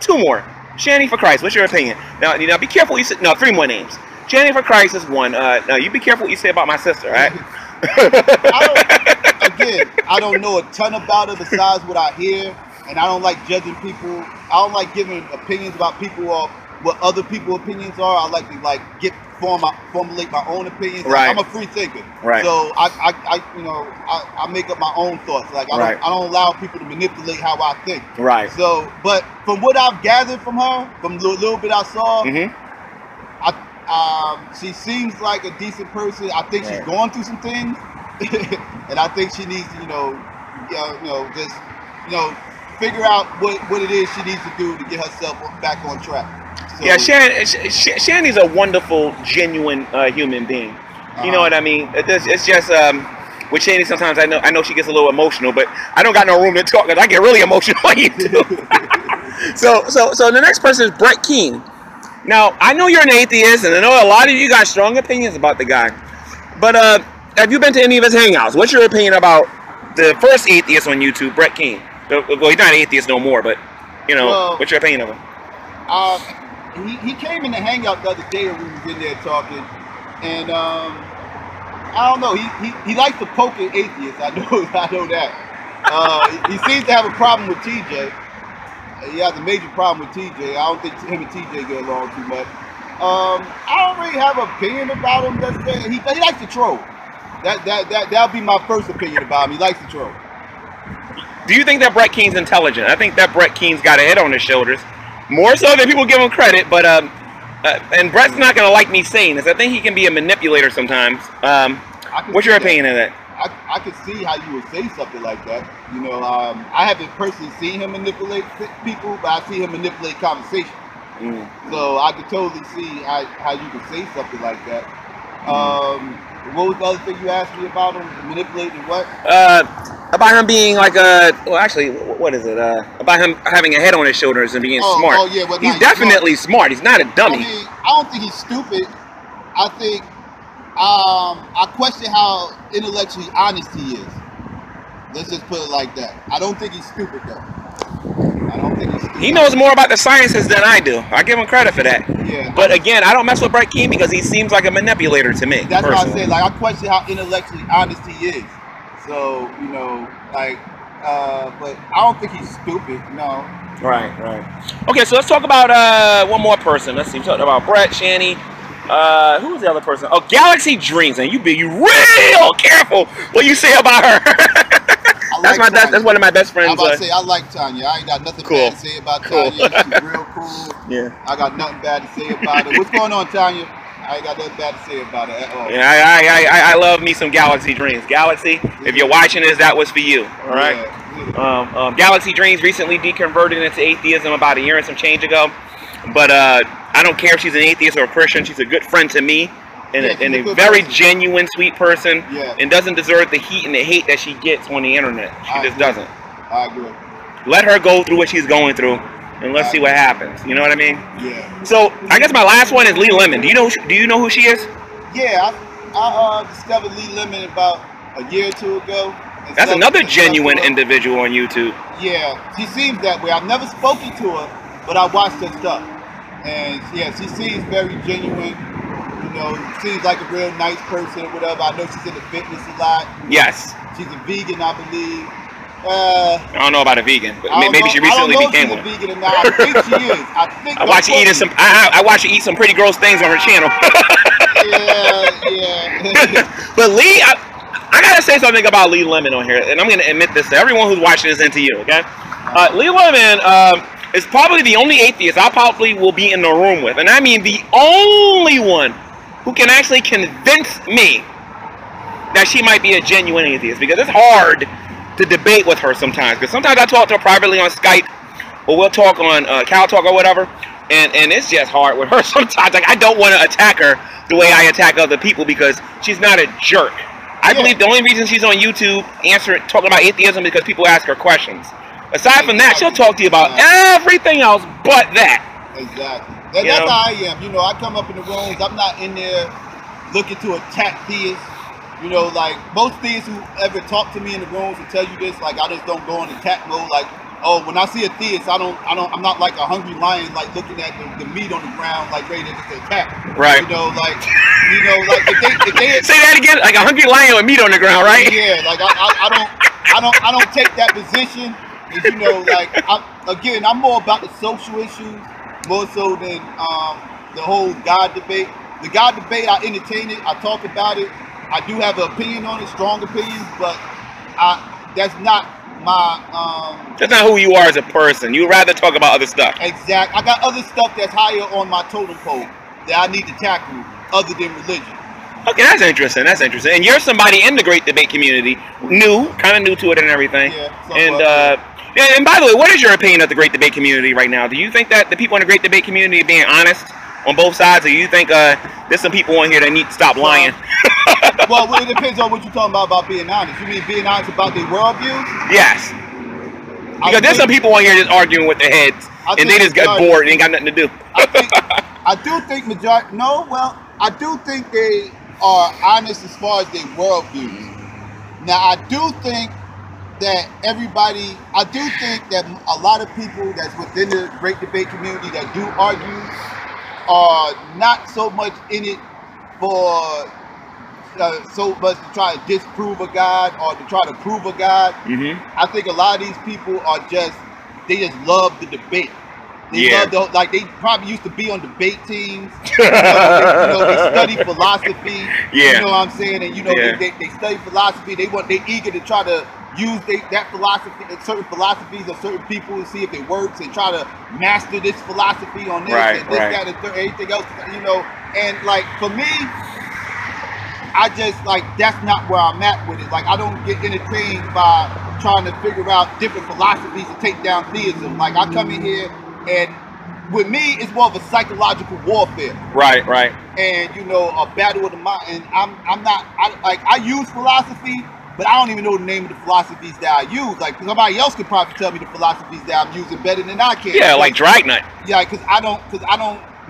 Two more. Shanny for Christ. What's your opinion? Now, you know, be careful what you say. No, three more names. Shanny for Christ is one. Now you be careful what you say about my sister, all right? I don't know a ton about her besides what I hear. And I don't like judging people. I don't like giving opinions about people or what other people's opinions are. I like to formulate my own opinions. Right. I'm a free thinker. Right. So I make up my own thoughts. Like I don't allow people to manipulate how I think. Right. So, but from what I've gathered from her, from the little bit I saw, she seems like a decent person. I think she's going through some things, and I think she needs to, figure out what it is she needs to do to get herself back on track. So, yeah, Shanny's a wonderful, genuine human being. You know what I mean? It's just with Shanny sometimes I know she gets a little emotional, but I don't got no room to talk because I get really emotional on YouTube. So the next person is Brett Keane. Now I know you're an atheist, and I know a lot of you got strong opinions about the guy. But have you been to any of his hangouts? What's your opinion about the first atheist on YouTube, Brett Keane? Well, he's not an atheist no more, but, you know, well, what's your opinion of him? He came in the hangout the other day and we were in there talking, and I don't know, he likes to poke at atheists, I know that. He seems to have a problem with TJ. He has a major problem with TJ. I don't think him and TJ get along too much. I don't really have an opinion about him. He likes to troll. That'll be my first opinion about him. He likes to troll. Do you think that Brett Keane's intelligent? I think that Brett Keane's got a head on his shoulders, more so than people give him credit. But and Brett's not gonna like me saying this. I think he can be a manipulator sometimes. What's your opinion of that? I could see how you would say something like that. You know, I haven't personally seen him manipulate people, but I see him manipulate conversation. So I could totally see how you could say something like that. What was the other thing you asked me about him manipulating what? About him being like a, well, actually, what is it? About him having a head on his shoulders and being smart. Oh yeah, well, he's definitely smart. He's not a dummy. I don't think he's stupid. I think I question how intellectually honest he is. Let's just put it like that. I don't think he's stupid though. I don't think he's stupid. He knows more about the sciences than I do. I give him credit for that. Yeah. But again, I don't mess with Brett Keane because he seems like a manipulator to me. That's personally. What I said. Like I question how intellectually honest he is. So, you know, like, but I don't think he's stupid, no. Right. Okay, so let's talk about one more person. Let's see, we talked about Brett, Shanny. Who was the other person? Oh, Galaxy Dreams, and you be real careful what you say about her. That's one of my best friends. I'm about to say, I like Tanya. I ain't got nothing bad to say about Tanya. She's real cool. Yeah. I got nothing bad to say about her. What's going on, Tanya? I ain't got nothing bad to say about it at all. Yeah, I love me some Galaxy Dreams. Galaxy, if you're watching this, that was for you. All right. Yeah. Galaxy Dreams recently deconverted into atheism about 1 year and some change ago. But I don't care if she's an atheist or a Christian. She's a good friend to me, and a very genuine, sweet person, and doesn't deserve the heat and the hate that she gets on the internet. She just doesn't. I agree. Let her go through what she's going through, and let's see what happens. You know what I mean? Yeah. So I guess my last one is Lee Lemon. Do you know who she is? Yeah, I discovered Lee Lemon about 1 or 2 years ago. That's another genuine individual on YouTube. Yeah, she seems that way. I've never spoken to her, but I watched her stuff. And yeah, she seems very genuine, you know, seems like a real nice person or whatever. I know she's into fitness a lot. Yes. She's a vegan, I believe. I don't know about a vegan, but maybe she recently became one. I don't know if she's a vegan or not. I think she is. I watch her eat some. I watch her eat some pretty gross things on her channel. Yeah. But Lee, I gotta say something about Lee Lemon on here, and I'm gonna admit this to everyone who's watching this into you, okay? Lee Lemon, it's probably the only atheist I probably will be in the room with, and I mean the only one who can actually convince me that she might be a genuine atheist, because it's hard to debate with her sometimes, because sometimes I talk to her privately on Skype, or we'll talk on Cal Talk or whatever, and it's just hard with her sometimes. Like, I don't want to attack her the way I attack other people, because she's not a jerk. I believe the only reason she's on YouTube talking about atheism is because people ask her questions. Aside from that, she'll talk to you about everything else but that. Exactly. That's how I am. You know, I come up in the rooms. I'm not in there looking to attack theists. You know, like, most theists who ever talk to me in the rooms will tell you this. Like, I just don't go in attack mode. Like, oh, when I see a theist, I'm not like a hungry lion, like looking at the meat on the ground, like ready to attack. Right. You know, like if they say that again, like a hungry lion with meat on the ground, right? Yeah. Like I don't take that position. And, you know, like, I'm more about the social issues, more so than the whole God debate. The God debate, I entertain it, I talk about it, I do have an opinion on it, strong opinions, but that's not my... that's not who you are as a person. You'd rather talk about other stuff. Exactly. I got other stuff that's higher on my totem pole that I need to tackle other than religion. Okay, that's interesting. That's interesting. And you're somebody in the great debate community, new, kind of new to it and everything. Yeah, and by the way, what is your opinion of the great debate community right now? Do you think that the people in the great debate community are being honest on both sides, or do you think there's some people on here that need to stop lying? Well, it depends on what you're talking about being honest. You mean being honest about their worldview? Yes. Because there's some people on here just arguing with their heads, and they just got bored and ain't got nothing to do. I do think they are honest as far as their worldviews. Now, I do think that a lot of people that's within the great debate community that do argue are not so much in it for so much to try to disprove a God or to try to prove a God. Mm-hmm. I think a lot of these people are they just love the debate. They probably used to be on debate teams. They study philosophy. Yeah. You know what I'm saying? And they study philosophy. They're eager to try to use that philosophy, certain philosophies of certain people, and see if it works, and try to master this philosophy on this that, and anything else. You know, and like for me, I just like that's not where I'm at with it. Like, I don't get entertained by trying to figure out different philosophies to take down theism. Like, I come in here. And with me, it's more of a psychological warfare. Right, right. And, you know, a battle of the mind. And I use philosophy, but I don't even know the name of the philosophies that I use. Like, somebody else could probably tell me the philosophies that I'm using better than I can. Yeah, like DragNut. Yeah, because I don't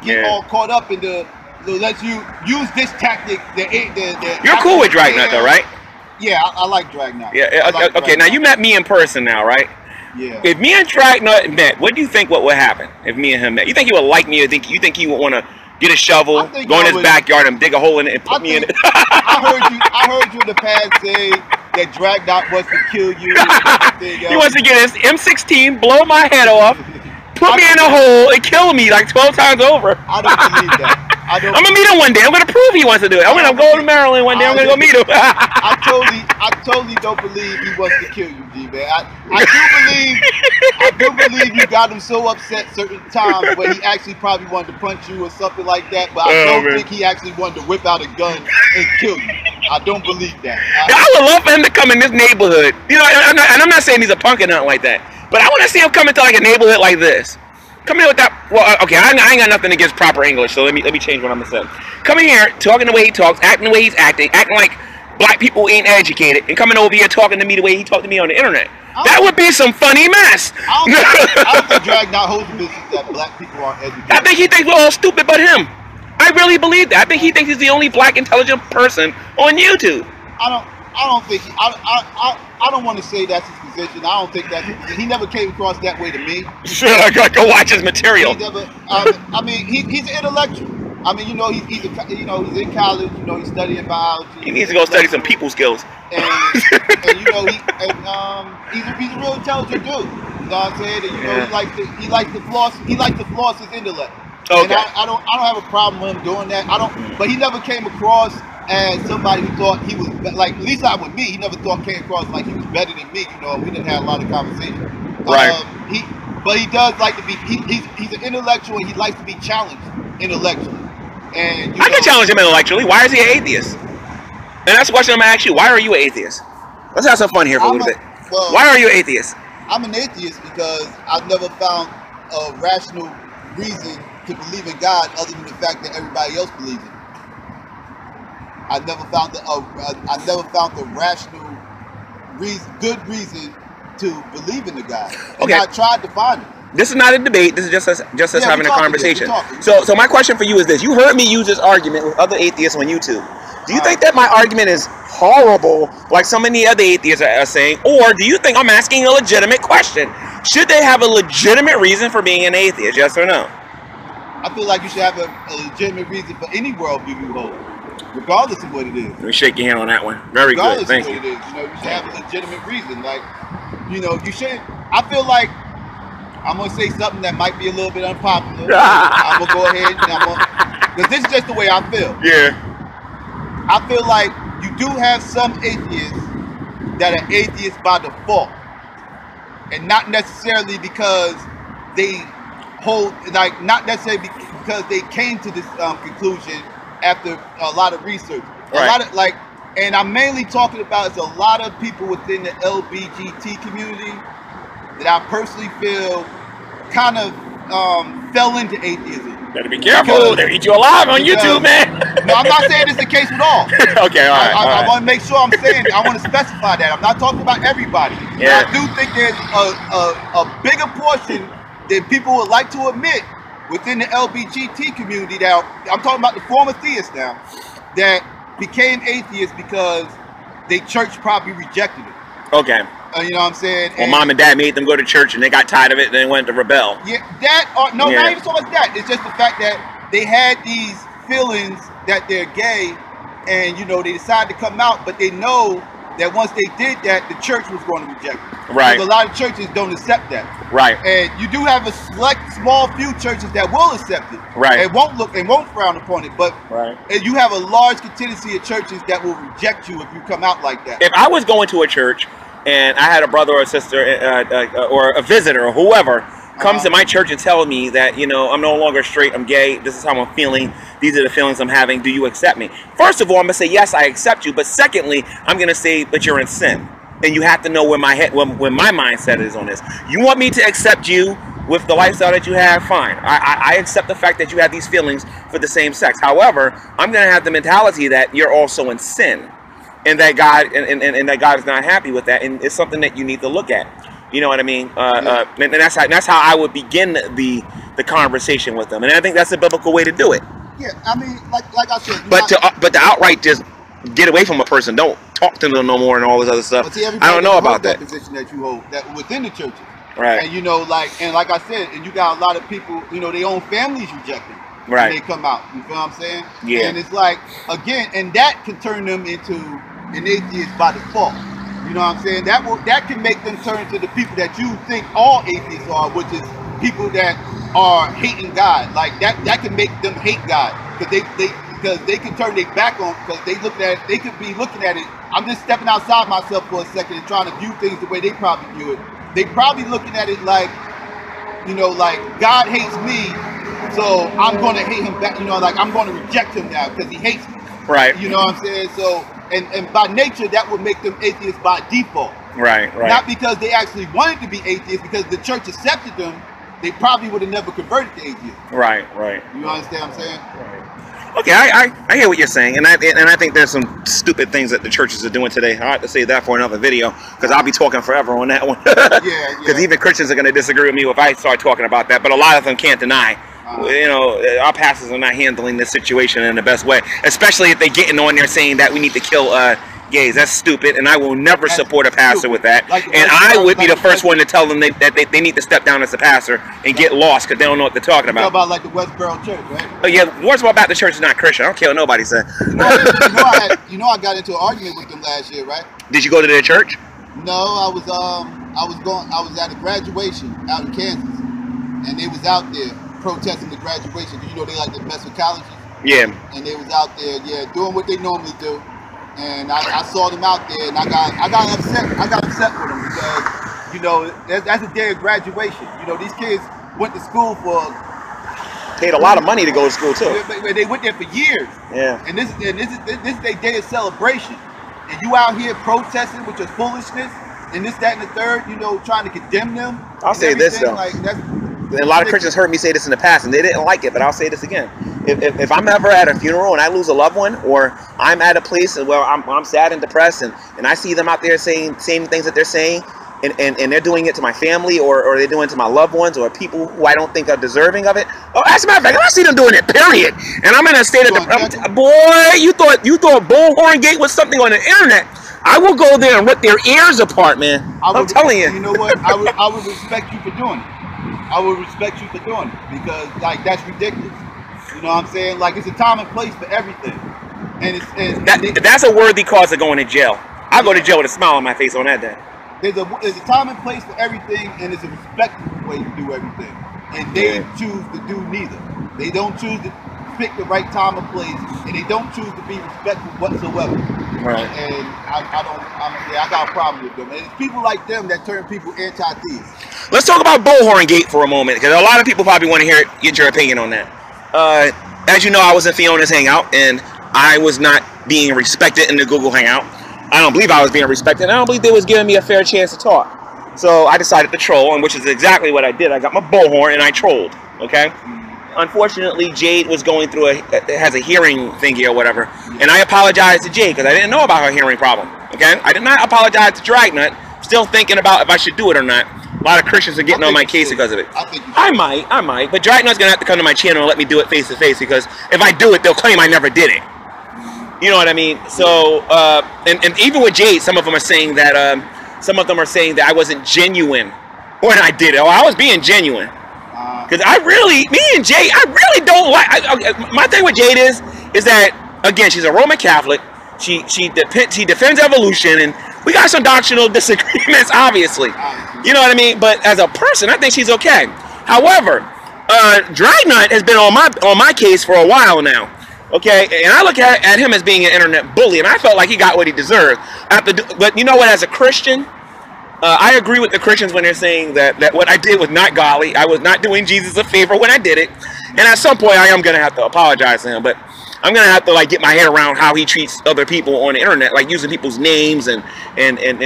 get all caught up in let's use this tactic. You're cool with DragNut, though, right? Yeah, I like DragNut. Yeah, okay, now you met me in person now, right? Yeah. If me and DragNut met, what do you think would happen if me and him met? You think he would like me, or you think he would want to get a shovel, go in his backyard and dig a hole in it and put me in it? I heard you in the past say that DragNut wants to kill you. He wants to get his M16, blow my head off, put me in a hole, and kill me like 12 times over. I don't believe that. I'm gonna meet him one day. I'm gonna prove he wants to do it. I'm gonna go to Maryland one day. I'm gonna go meet him. I totally don't believe he wants to kill you, G man. I do believe, I do do believe you got him so upset certain times where he actually probably wanted to punch you or something like that, but I don't think he actually wanted to whip out a gun and kill you. I don't believe that. I would love for him to come in this neighborhood. You know, and I'm not saying he's a punk or nothing like that, but I want to see him come into like a neighborhood like this. Come in with that. Well, okay, I ain't got nothing against proper English, so let me change what I'm gonna say. Come in here, talking the way he talks, acting the way he's acting, acting like black people ain't educated, and coming over here talking to me the way he talked to me on the internet. That would be some funny mess. I don't think DragNut holds the business that black people aren't educated. I think he thinks we're all stupid but him. I really believe that. I think he thinks he's the only black intelligent person on YouTube. I don't want to say that's his position. I don't think that he never came across that way to me. Sure, I go watch his material. I mean, he's an intellectual. I mean, you know, he's in college. You know, he's studying biology. He needs to go study some people skills. And you know, he's a real intelligent dude. You know what I'm saying? And, you know, he likes to floss his intellect. Okay. And I don't have a problem with him doing that. But he never came across as somebody who thought he was, like, at least not with me, he never came across like he was better than me, you know, we didn't have a lot of conversation. Right. But he does like to be, he's an intellectual and he likes to be challenged intellectually. And I can challenge him intellectually. Why is he an atheist? And that's the question I'm going to ask you. Why are you an atheist? Let's have some fun here for a little bit. Well, why are you an atheist? I'm an atheist because I've never found a rational reason to believe in God other than the fact that everybody else believes in it. I never found the rational reason, good reason to believe in the God. And okay, I tried to find it. This is not a debate. This is just us having a conversation. So my question for you is this: you heard me use this argument with other atheists on YouTube. Do you think that my argument is horrible, like so many other atheists are saying, or do you think I'm asking a legitimate question? Should they have a legitimate reason for being an atheist? Yes or no? I feel like you should have a legitimate reason for any worldview you hold, regardless of what it is. Let me shake your hand on that one. Very good. Thank you. Regardless of what it is, you know, you should have a legitimate reason. Like, you know, you should. I feel like I'm gonna say something that might be a little bit unpopular. I'm gonna go ahead and because this is just the way I feel. Yeah. I feel like you do have some atheists that are atheists by default, and not necessarily because they hold, like, not necessarily because they came to this conclusion after a lot of research. Right. A lot of, like, and I'm mainly talking about is a lot of people within the LGBT community that I personally feel kind of fell into atheism. Better be careful, they'll eat you alive on YouTube, man. No, I'm not saying it's the case at all. Okay, all right. I want to make sure I'm saying, I want to specify that. I'm not talking about everybody. Yeah. But I do think there's a bigger portion that people would like to admit within the LGBT community now, I'm talking about the former theists now, that became atheists because they church probably rejected it. Okay. You know what I'm saying? Well, and mom and dad made them go to church and they got tired of it and they went to rebel. Yeah, not even so much that. It's just the fact that they had these feelings that they're gay and, you know, they decided to come out, but they know that once they did that, the church was going to reject it. Right. Because a lot of churches don't accept that. Right. And you do have a select small few churches that will accept it. Right. And won't look and won't frown upon it. But right. And you have a large contingency of churches that will reject you if you come out like that. If I was going to a church and I had a brother or a sister or a visitor or whoever comes to my church and tells me that, you know, I'm no longer straight, I'm gay, this is how I'm feeling, these are the feelings I'm having, do you accept me? First of all, I'm going to say, yes, I accept you, but secondly, I'm going to say, but you're in sin, and you have to know where my head, where my mindset is on this. You want me to accept you with the lifestyle that you have? Fine. I accept the fact that you have these feelings for the same sex. However, I'm going to have the mentality that you're also in sin, and that God, and that God is not happy with that, and it's something that you need to look at. You know what I mean? And that's how I would begin the conversation with them, and I think that's a biblical way to do it. Yeah, I mean, like I said, but to outright just get away from a person, don't talk to them no more, and all this other stuff. See, I don't know about that position that you hold that within the churches, right? And you know, like I said, and you got a lot of people, you know, their own families rejecting. Right. When they come out, you feel what I'm saying? Yeah. And it's like, again, and that can turn them into an atheist by default. You know what I'm saying? That can make them turn to the people that you think all atheists are, which is people that are hating God. Like that can make them hate God because they can turn their back on, because they could be looking at it. I'm just stepping outside myself for a second and trying to view things the way they probably view it. They probably looking at it like, you know, like, God hates me, so I'm going to hate him back, you know, like, I'm going to reject him now because he hates me. Right. You know what I'm saying? So, and by nature, that would make them atheists by default. Right, right. Not because they actually wanted to be atheists, because the church accepted them, they probably would have never converted to atheists. Right, right. You understand what I'm saying? Right. Okay, I hear what you're saying, and I think there's some stupid things that the churches are doing today. I'll have to save that for another video, because I'll be talking forever on that one. Yeah, because even Christians are going to disagree with me if I start talking about that, but a lot of them can't deny. You know, our pastors are not handling this situation in the best way, especially if they're getting on there saying that we need to kill gays. That's stupid, and I will never support a pastor with that. Like, and I would be the first one to tell them that they need to step down as a pastor and get lost, because they don't know what they're talking about. About like the Westboro Church, right? Oh yeah, Westboro Baptist Church is not Christian. I don't care what nobody said. You know I got into an argument with them last year, right? Did you go to their church? No, I was at a graduation out in Kansas, and they was out there protesting the graduation, because you know they like to mess with colleges. Yeah. And they was out there, yeah, doing what they normally do. And I saw them out there, and I got upset. I got upset with them because, you know, that's a day of graduation. You know, these kids went to school for paid a lot of money to go to school too. They went there for years. Yeah. And this is their day of celebration, and you out here protesting with your foolishness and this, that, and the third. You know, trying to condemn them. I'll say this though. Like, that's, and a lot of Christians heard me say this in the past, and they didn't like it, but I'll say this again. If I'm ever at a funeral and I lose a loved one, or I'm at a place where I'm sad and depressed, and I see them out there saying same things that they're saying, and they're doing it to my family, or they're doing it to my loved ones, or people who I don't think are deserving of it. Oh, as a matter of fact, I see them doing it, period. And I'm in a state of depression. Boy, you thought Bullhorn Gate was something on the internet. I will go there and rip their ears apart, man. I'm telling you. You know what? I would respect you for doing it. I would respect you for doing it, because like, that's ridiculous. You know what I'm saying? Like, it's a time and place for everything, and that's a worthy cause of going to jail. I'll go to jail with a smile on my face on that day. There's a time and place for everything, and it's a respectful way to do everything. And they choose to do neither. They don't choose to pick the right time and place, and they don't choose to be respectful whatsoever. Right. And I got a problem with them. And it's people like them that turn people anti-theists. Let's talk about Bullhorn Gate for a moment, because a lot of people probably want to hear get your opinion on that. As you know, I was in Fiona's Hangout, and I was not being respected in the Google Hangout. I don't believe I was being respected. I don't believe they was giving me a fair chance to talk. So I decided to troll, and which is exactly what I did. I got my bullhorn and I trolled. Okay. Unfortunately, Jade was going through has a hearing thingy or whatever, and I apologized to Jade because I didn't know about her hearing problem. Okay, I did not apologize to DragNut. Still thinking about if I should do it or not. A lot of Christians are getting on my case because of it. I might, but DragNut's gonna have to come to my channel and let me do it face to face, because if I do it, they'll claim I never did it. You know what I mean? So, and even with Jade, some of them are saying that I wasn't genuine when I did it. Oh, I was being genuine. Because me and Jade, I really don't like. My thing with Jade is that, again, she's a Roman Catholic. She defends evolution, and we got some doctrinal disagreements, obviously. You know what I mean? But as a person, I think she's okay. However, DragNut has been on my case for a while now. Okay, and I look at him as being an internet bully, and I felt like he got what he deserved. But you know what? As a Christian, I agree with the Christians when they're saying that what I did was not godly. I was not doing Jesus a favor when I did it. And at some point, I am going to have to apologize to him. But I'm going to have to, like, get my head around how he treats other people on the internet, like using people's names and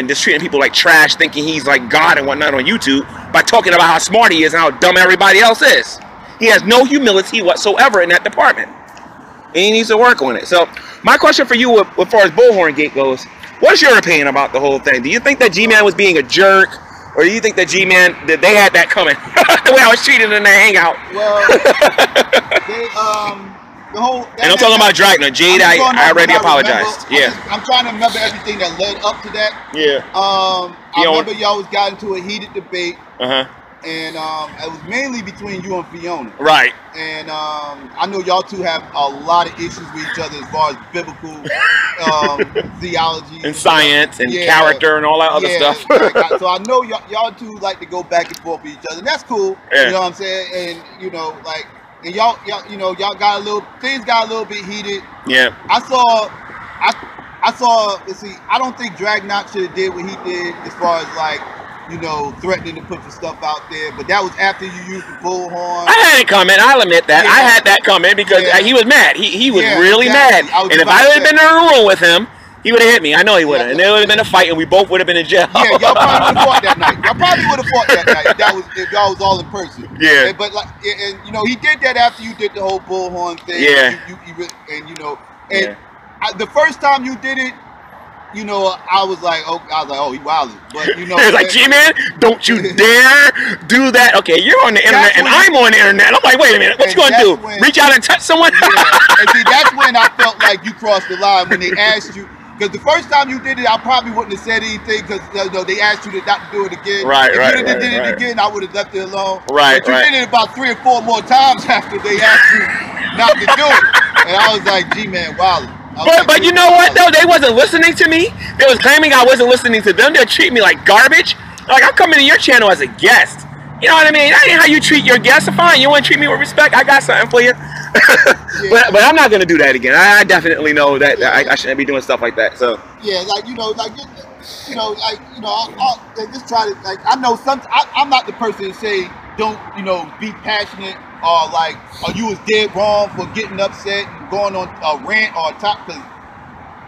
just treating people like trash, thinking he's like God and whatnot on YouTube by talking about how smart he is and how dumb everybody else is. He has no humility whatsoever in that department. And he needs to work on it. So my question for you, as far as Bullhorn Gate goes, what's your opinion about the whole thing? Do you think that G-Man was being a jerk? Or do you think that G-Man, that they had that coming? The way I was treated in that hangout. Well, I'm talking about DragNut. Jade, I already apologized. Yeah. I'm trying to remember everything that led up to that. Yeah. I remember y'all got into a heated debate. Uh-huh. And it was mainly between you and Fiona. Right. And I know y'all two have a lot of issues with each other as far as biblical theology. And science and character and all that other stuff. Like, so I know y'all two like to go back and forth with each other. And that's cool. Yeah. You know what I'm saying? And, you know, like, and y'all, you know, y'all got a little, things got a little bit heated. Yeah. I don't think DragNut should have did what he did as far as, like, you know, threatening to put the stuff out there. But that was after you used the bullhorn. I had a comment. I'll admit that. Yeah. I had that comment because he was mad. He was really mad. And if I would have been in a room with him, he would have hit me. I know he would have. And there would have been a fight and we both would have been in jail. Yeah, y'all probably would have fought that night. Y'all probably would have fought that night if, if y'all was all in person. Yeah. But, like, and, you know, he did that after you did the whole bullhorn thing. Yeah. And, you know, and the first time you did it, you know, I was like, oh, he wildin'. But you know, it's like, G-Man, don't you dare do that. Okay, you're on the internet, and I'm on the internet. I'm like, wait a minute, what you gonna do? Reach out and touch someone? Yeah. And see, that's when I felt like you crossed the line when they asked you. Because the first time you did it, I probably wouldn't have said anything because you know, they asked you to not do it again. Right, if you did it again, I would have left it alone. Right, but you did it about 3 or 4 more times after they asked you not to do it, and I was like, G-Man, wildin'. But you know what though? They wasn't listening to me. They was claiming I wasn't listening to them. They'll treat me like garbage. Like, I'm coming to your channel as a guest. You know what I mean? That ain't how you treat your guests. Fine, you want to treat me with respect? I got something for you. But I'm not gonna do that again. I definitely know that, I shouldn't be doing stuff like that. So yeah, like, you know, I'll just try to, like, I know some. I'm not the person to say don't, you know, be passionate. Or like, or you was dead wrong for getting upset and going on a rant or a top, because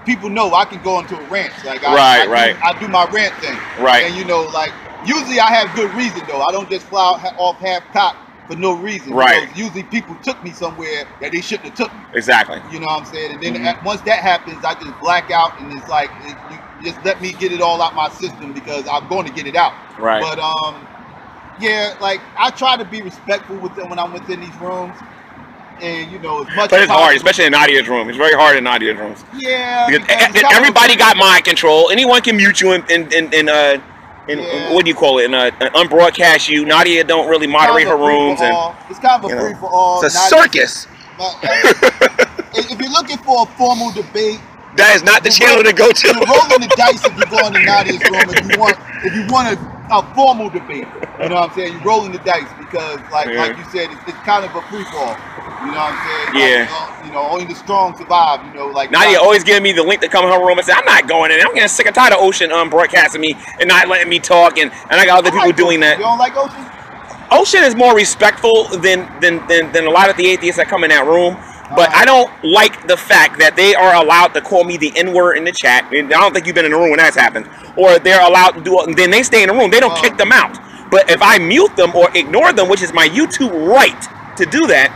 people know I can go into a rant. Like, I do my rant thing. Right. And you know, like, usually I have good reason though. I don't just fly off half-cock for no reason. Right. Usually people took me somewhere that they shouldn't have took me. Exactly. You know what I'm saying? And then once that happens, I just black out and it's like, you just let me get it all out my system because I'm going to get it out. Right. But yeah, like, I try to be respectful with them when I'm within these rooms, and you know, as much. But it's hard, especially in Nadia's room. It's very hard in Nadia's rooms. Yeah, because everybody got mind control. Anyone can mute you in what do you call it? In unbroadcast you. Nadia don't really moderate her rooms, and it's kind of a free for all. It's a circus. If you're looking for a formal debate, that is not the channel to go to. You're rolling the dice if you go into Nadia's room. If you want to. A formal debate, you know what I'm saying? You're rolling the dice because, like you said, it's kind of a free fall. You know what I'm saying? Yeah. Like, you know, only the strong survive. You know, like Nadia always giving me the link to come in her room and say, "I'm not going in. I'm getting sick and tired of Ocean broadcasting me and not letting me talk." And I got other people doing that. You don't like Ocean? Ocean is more respectful than a lot of the atheists that come in that room. But I don't like the fact that they are allowed to call me the N-word in the chat. I don't think you've been in the room when that's happened. Or they're allowed to do it, and then they stay in the room. They don't kick them out. But if I mute them or ignore them, which is my YouTube right to do that,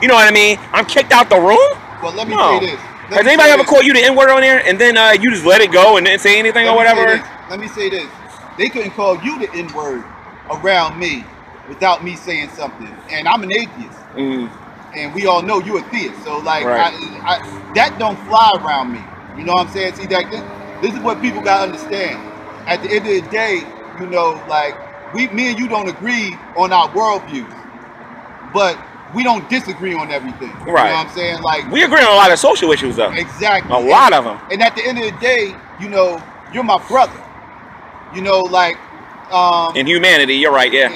you know what I mean? I'm kicked out the room? Well, let me say this. Has anybody ever called you the N-word on there, and then you just let it go and didn't say anything or whatever? Let me say this. They couldn't call you the N-word around me without me saying something. And I'm an atheist. Mm. And we all know you're a theist, so like that don't fly around me. You know what I'm saying? See, like this is what people gotta understand. At the end of the day, you know, like me and you don't agree on our worldviews, but we don't disagree on everything. Right. You know what I'm saying? Like we agree on a lot of social issues, though. Exactly. A lot of them. And at the end of the day, you know, you're my brother. You know, like. In humanity, you're right. Yeah,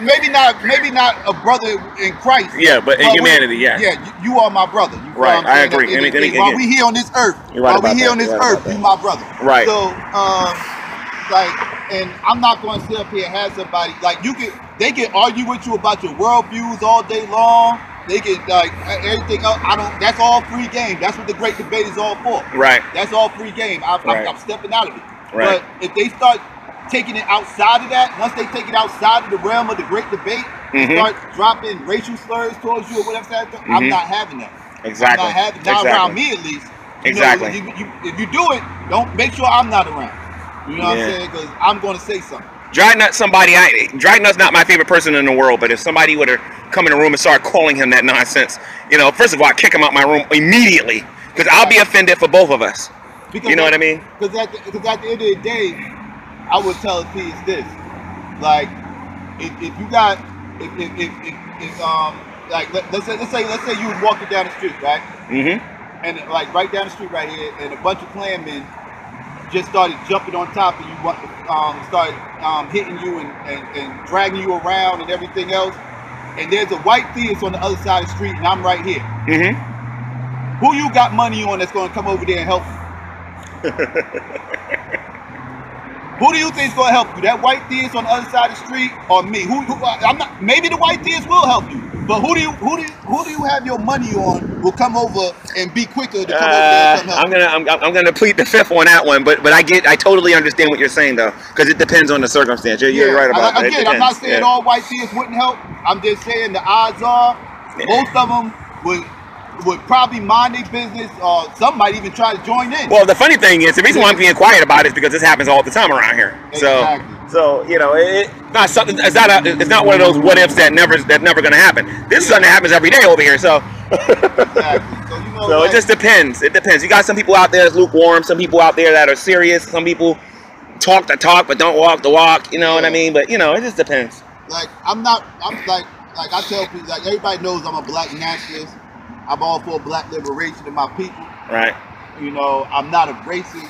maybe not a brother in Christ. Yeah, but in humanity, yeah, you are my brother. You right, I agree. While we here on this earth, you my brother. Right. So, like, and I'm not going to sit up here and have somebody like they can argue with you about your worldviews all day long. They can like everything else. That's all free game. That's what the great debate is all for. Right. That's all free game. I'm stepping out of it. Right. But if they start taking it outside of that, once they take it outside of the realm of the great debate, start dropping racial slurs towards you or whatever, I'm not having that. Exactly. I'm not having that around me, at least. Exactly. If you do it, don't make sure I'm not around. You know what I'm saying? Because I'm going to say something. DragNut's not my favorite person in the world, but if somebody would have come in the room and started calling him that nonsense, you know, first of all, I kick him out my room immediately because I'll be offended for both of us. Because you know what I mean? Because at the end of the day, I would tell Atheist this: like, let's say you was walking down the street, right? Mm-hmm. And like right down the street, right here, and a bunch of Klan men just started jumping on top of you, started hitting you and dragging you around and everything else. And there's a white theist on the other side of the street, and I'm right here. Mm-hmm. Who you got money on that's going to come over there and help you? Who do you think's gonna help you? That white theist on the other side of the street, or me? Who I'm not. Maybe the white theist will help you, but who do you have your money on will come over and be quicker to come over there and come help I'm gonna plead the fifth on that one, but I totally understand what you're saying though, because it depends on the circumstance. You're right about that. Again, I'm not saying all white theists wouldn't help. I'm just saying the odds are most of them would probably mind their business, or some might even try to join in. Well, the funny thing is, the reason why I'm being quiet about it is because this happens all the time around here. Exactly. So you know, it's not one of those what ifs that's never going to happen. This is something that happens every day over here. So. Exactly. So, you know, so like, it just depends. It depends. You got some people out there that's lukewarm. Some people out there that are serious. Some people talk the talk but don't walk the walk. You know what I mean? But you know, it just depends. Like I'm like I tell people, like everybody knows I'm a black nationalist. I'm all for black liberation of my people. Right. You know, I'm not a racist.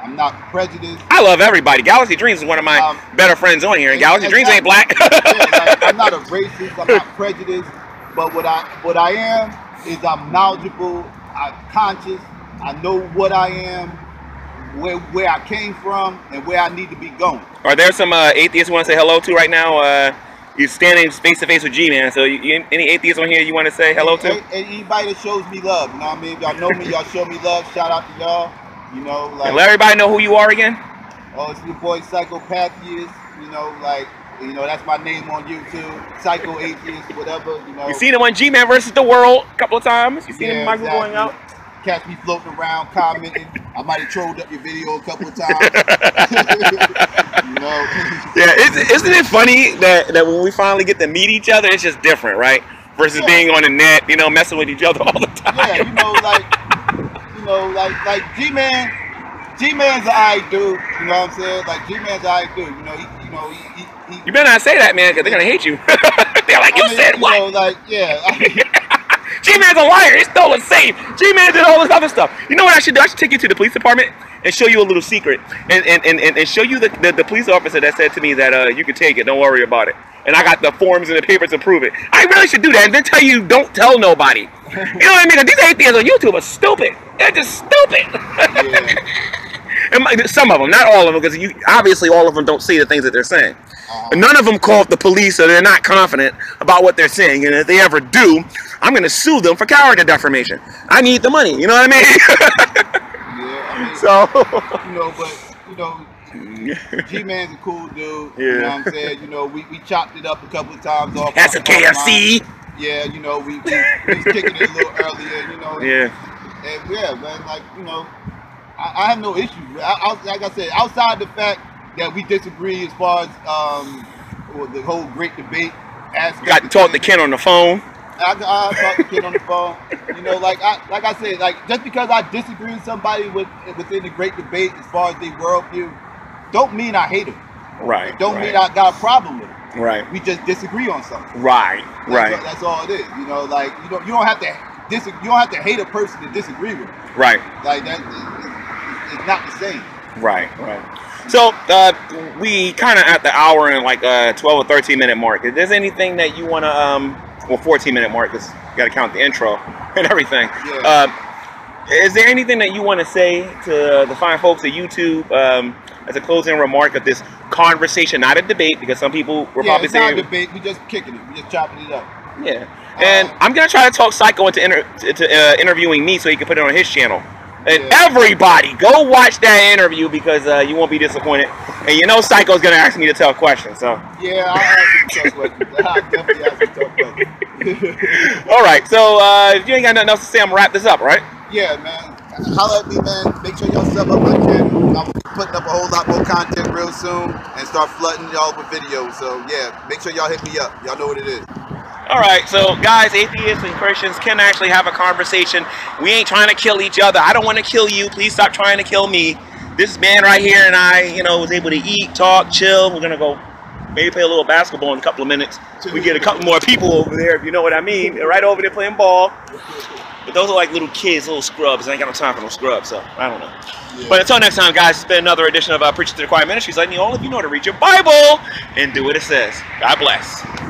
I'm not prejudiced. I love everybody. Galaxy Dreams is one of my better friends on here, and Galaxy Dreams ain't black. Yeah, like, I'm not a racist. I'm not prejudiced. But what I am is I'm knowledgeable. I'm conscious. I know what I am, where I came from, and where I need to be going. Are there some atheists you want to say hello to right now? You're standing face to face with G-Man, so you, any atheists on here you want to say hello to? Anybody that shows me love, you know what I mean? Y'all know me, y'all show me love, shout out to y'all, you know. Like, and let everybody know who you are again? Oh, it's your boy Psychopath Atheist, you know, like, you know, that's my name on YouTube, Psycho Atheist, whatever, you know. You've seen him on G-Man vs. the World a couple of times, you've seen him in my group going out. Catch me floating around commenting. I might have trolled up your video a couple of times. You know? Yeah, isn't it funny that when we finally get to meet each other, it's just different, right? Versus being on the net, you know, messing with each other all the time. Yeah, you know, like, G-Man's an alright dude. You know what I'm saying? Like, G-Man's an alright dude. You know, he you better not say that, man, because they're gonna hate you. They're like, you said what? You know, like, yeah. I mean, G-Man's a liar. He stole a safe. G-Man did all this other stuff. You know what I should do? I should take you to the police department and show you a little secret, and show you the police officer that said to me that you could take it. Don't worry about it. And I got the forms and the papers to prove it. I really should do that, and then tell you don't tell nobody. You know what I mean? These atheists on YouTube are stupid. They're just stupid. Yeah. And some of them, not all of them, because obviously all of them don't see the things that they're saying. None of them call up the police, so they're not confident about what they're saying. And if they ever do, I'm going to sue them for character defamation. I need the money. You know what I mean? Yeah. I mean, so, you know, but, you know, G-Man's a cool dude. Yeah. You know what I'm saying? You know, we chopped it up a couple of times. That's a KFC. Online. Yeah, you know, we was kicking it a little earlier, you know. Yeah. And, yeah, man, like, you know, I have no issues. Like I said, outside the fact that we disagree as far as the whole great debate aspect. Got to talk to Ken on the phone. I talk to Ken on the phone. You know, like I said, like just because I disagree with somebody within the great debate as far as their worldview, don't mean I hate them. Right. It don't mean I got a problem with them. Right. We just disagree on something. Right. That's all it is. You know, like you don't have to disagree. You don't have to hate a person to disagree with them. Right. Like that, it's not the same. Right. Right. So we kind of at the hour and like 12 or 13-minute mark. Is there anything that you want to, well, 14-minute mark, because you got to count the intro and everything. Yeah. Is there anything that you want to say to the fine folks at YouTube as a closing remark of this conversation, not a debate, because some people were probably saying... it's not a debate. We're just kicking it. We're just chopping it up. Yeah. And I'm going to try to talk Psycho into interviewing me so he can put it on his channel. And everybody, go watch that interview because you won't be disappointed. And you know Psycho's going to ask me to tell questions, so... Yeah, I'll ask him tough questions. I'll definitely ask him tough questions. All right, so if you ain't got nothing else to say, I'm going to wrap this up, right? Yeah, man. Holla at me, man. Make sure y'all sub up my channel. I'm putting up a whole lot more content real soon and start flooding y'all with videos. So, yeah, make sure y'all hit me up. Y'all know what it is. Alright, so guys, atheists and Christians can actually have a conversation. We ain't trying to kill each other. I don't want to kill you. Please stop trying to kill me. This man right here and I, you know, was able to eat, talk, chill. We're going to go maybe play a little basketball in a couple of minutes. We get a couple more people over there, if you know what I mean. They're right over there playing ball. But those are like little kids, little scrubs. I ain't got no time for no scrubs, so I don't know. Yeah. But until next time, guys, it's been another edition of Preaching to the Choir Ministries. Letting all of you know to read your Bible and do what it says. God bless.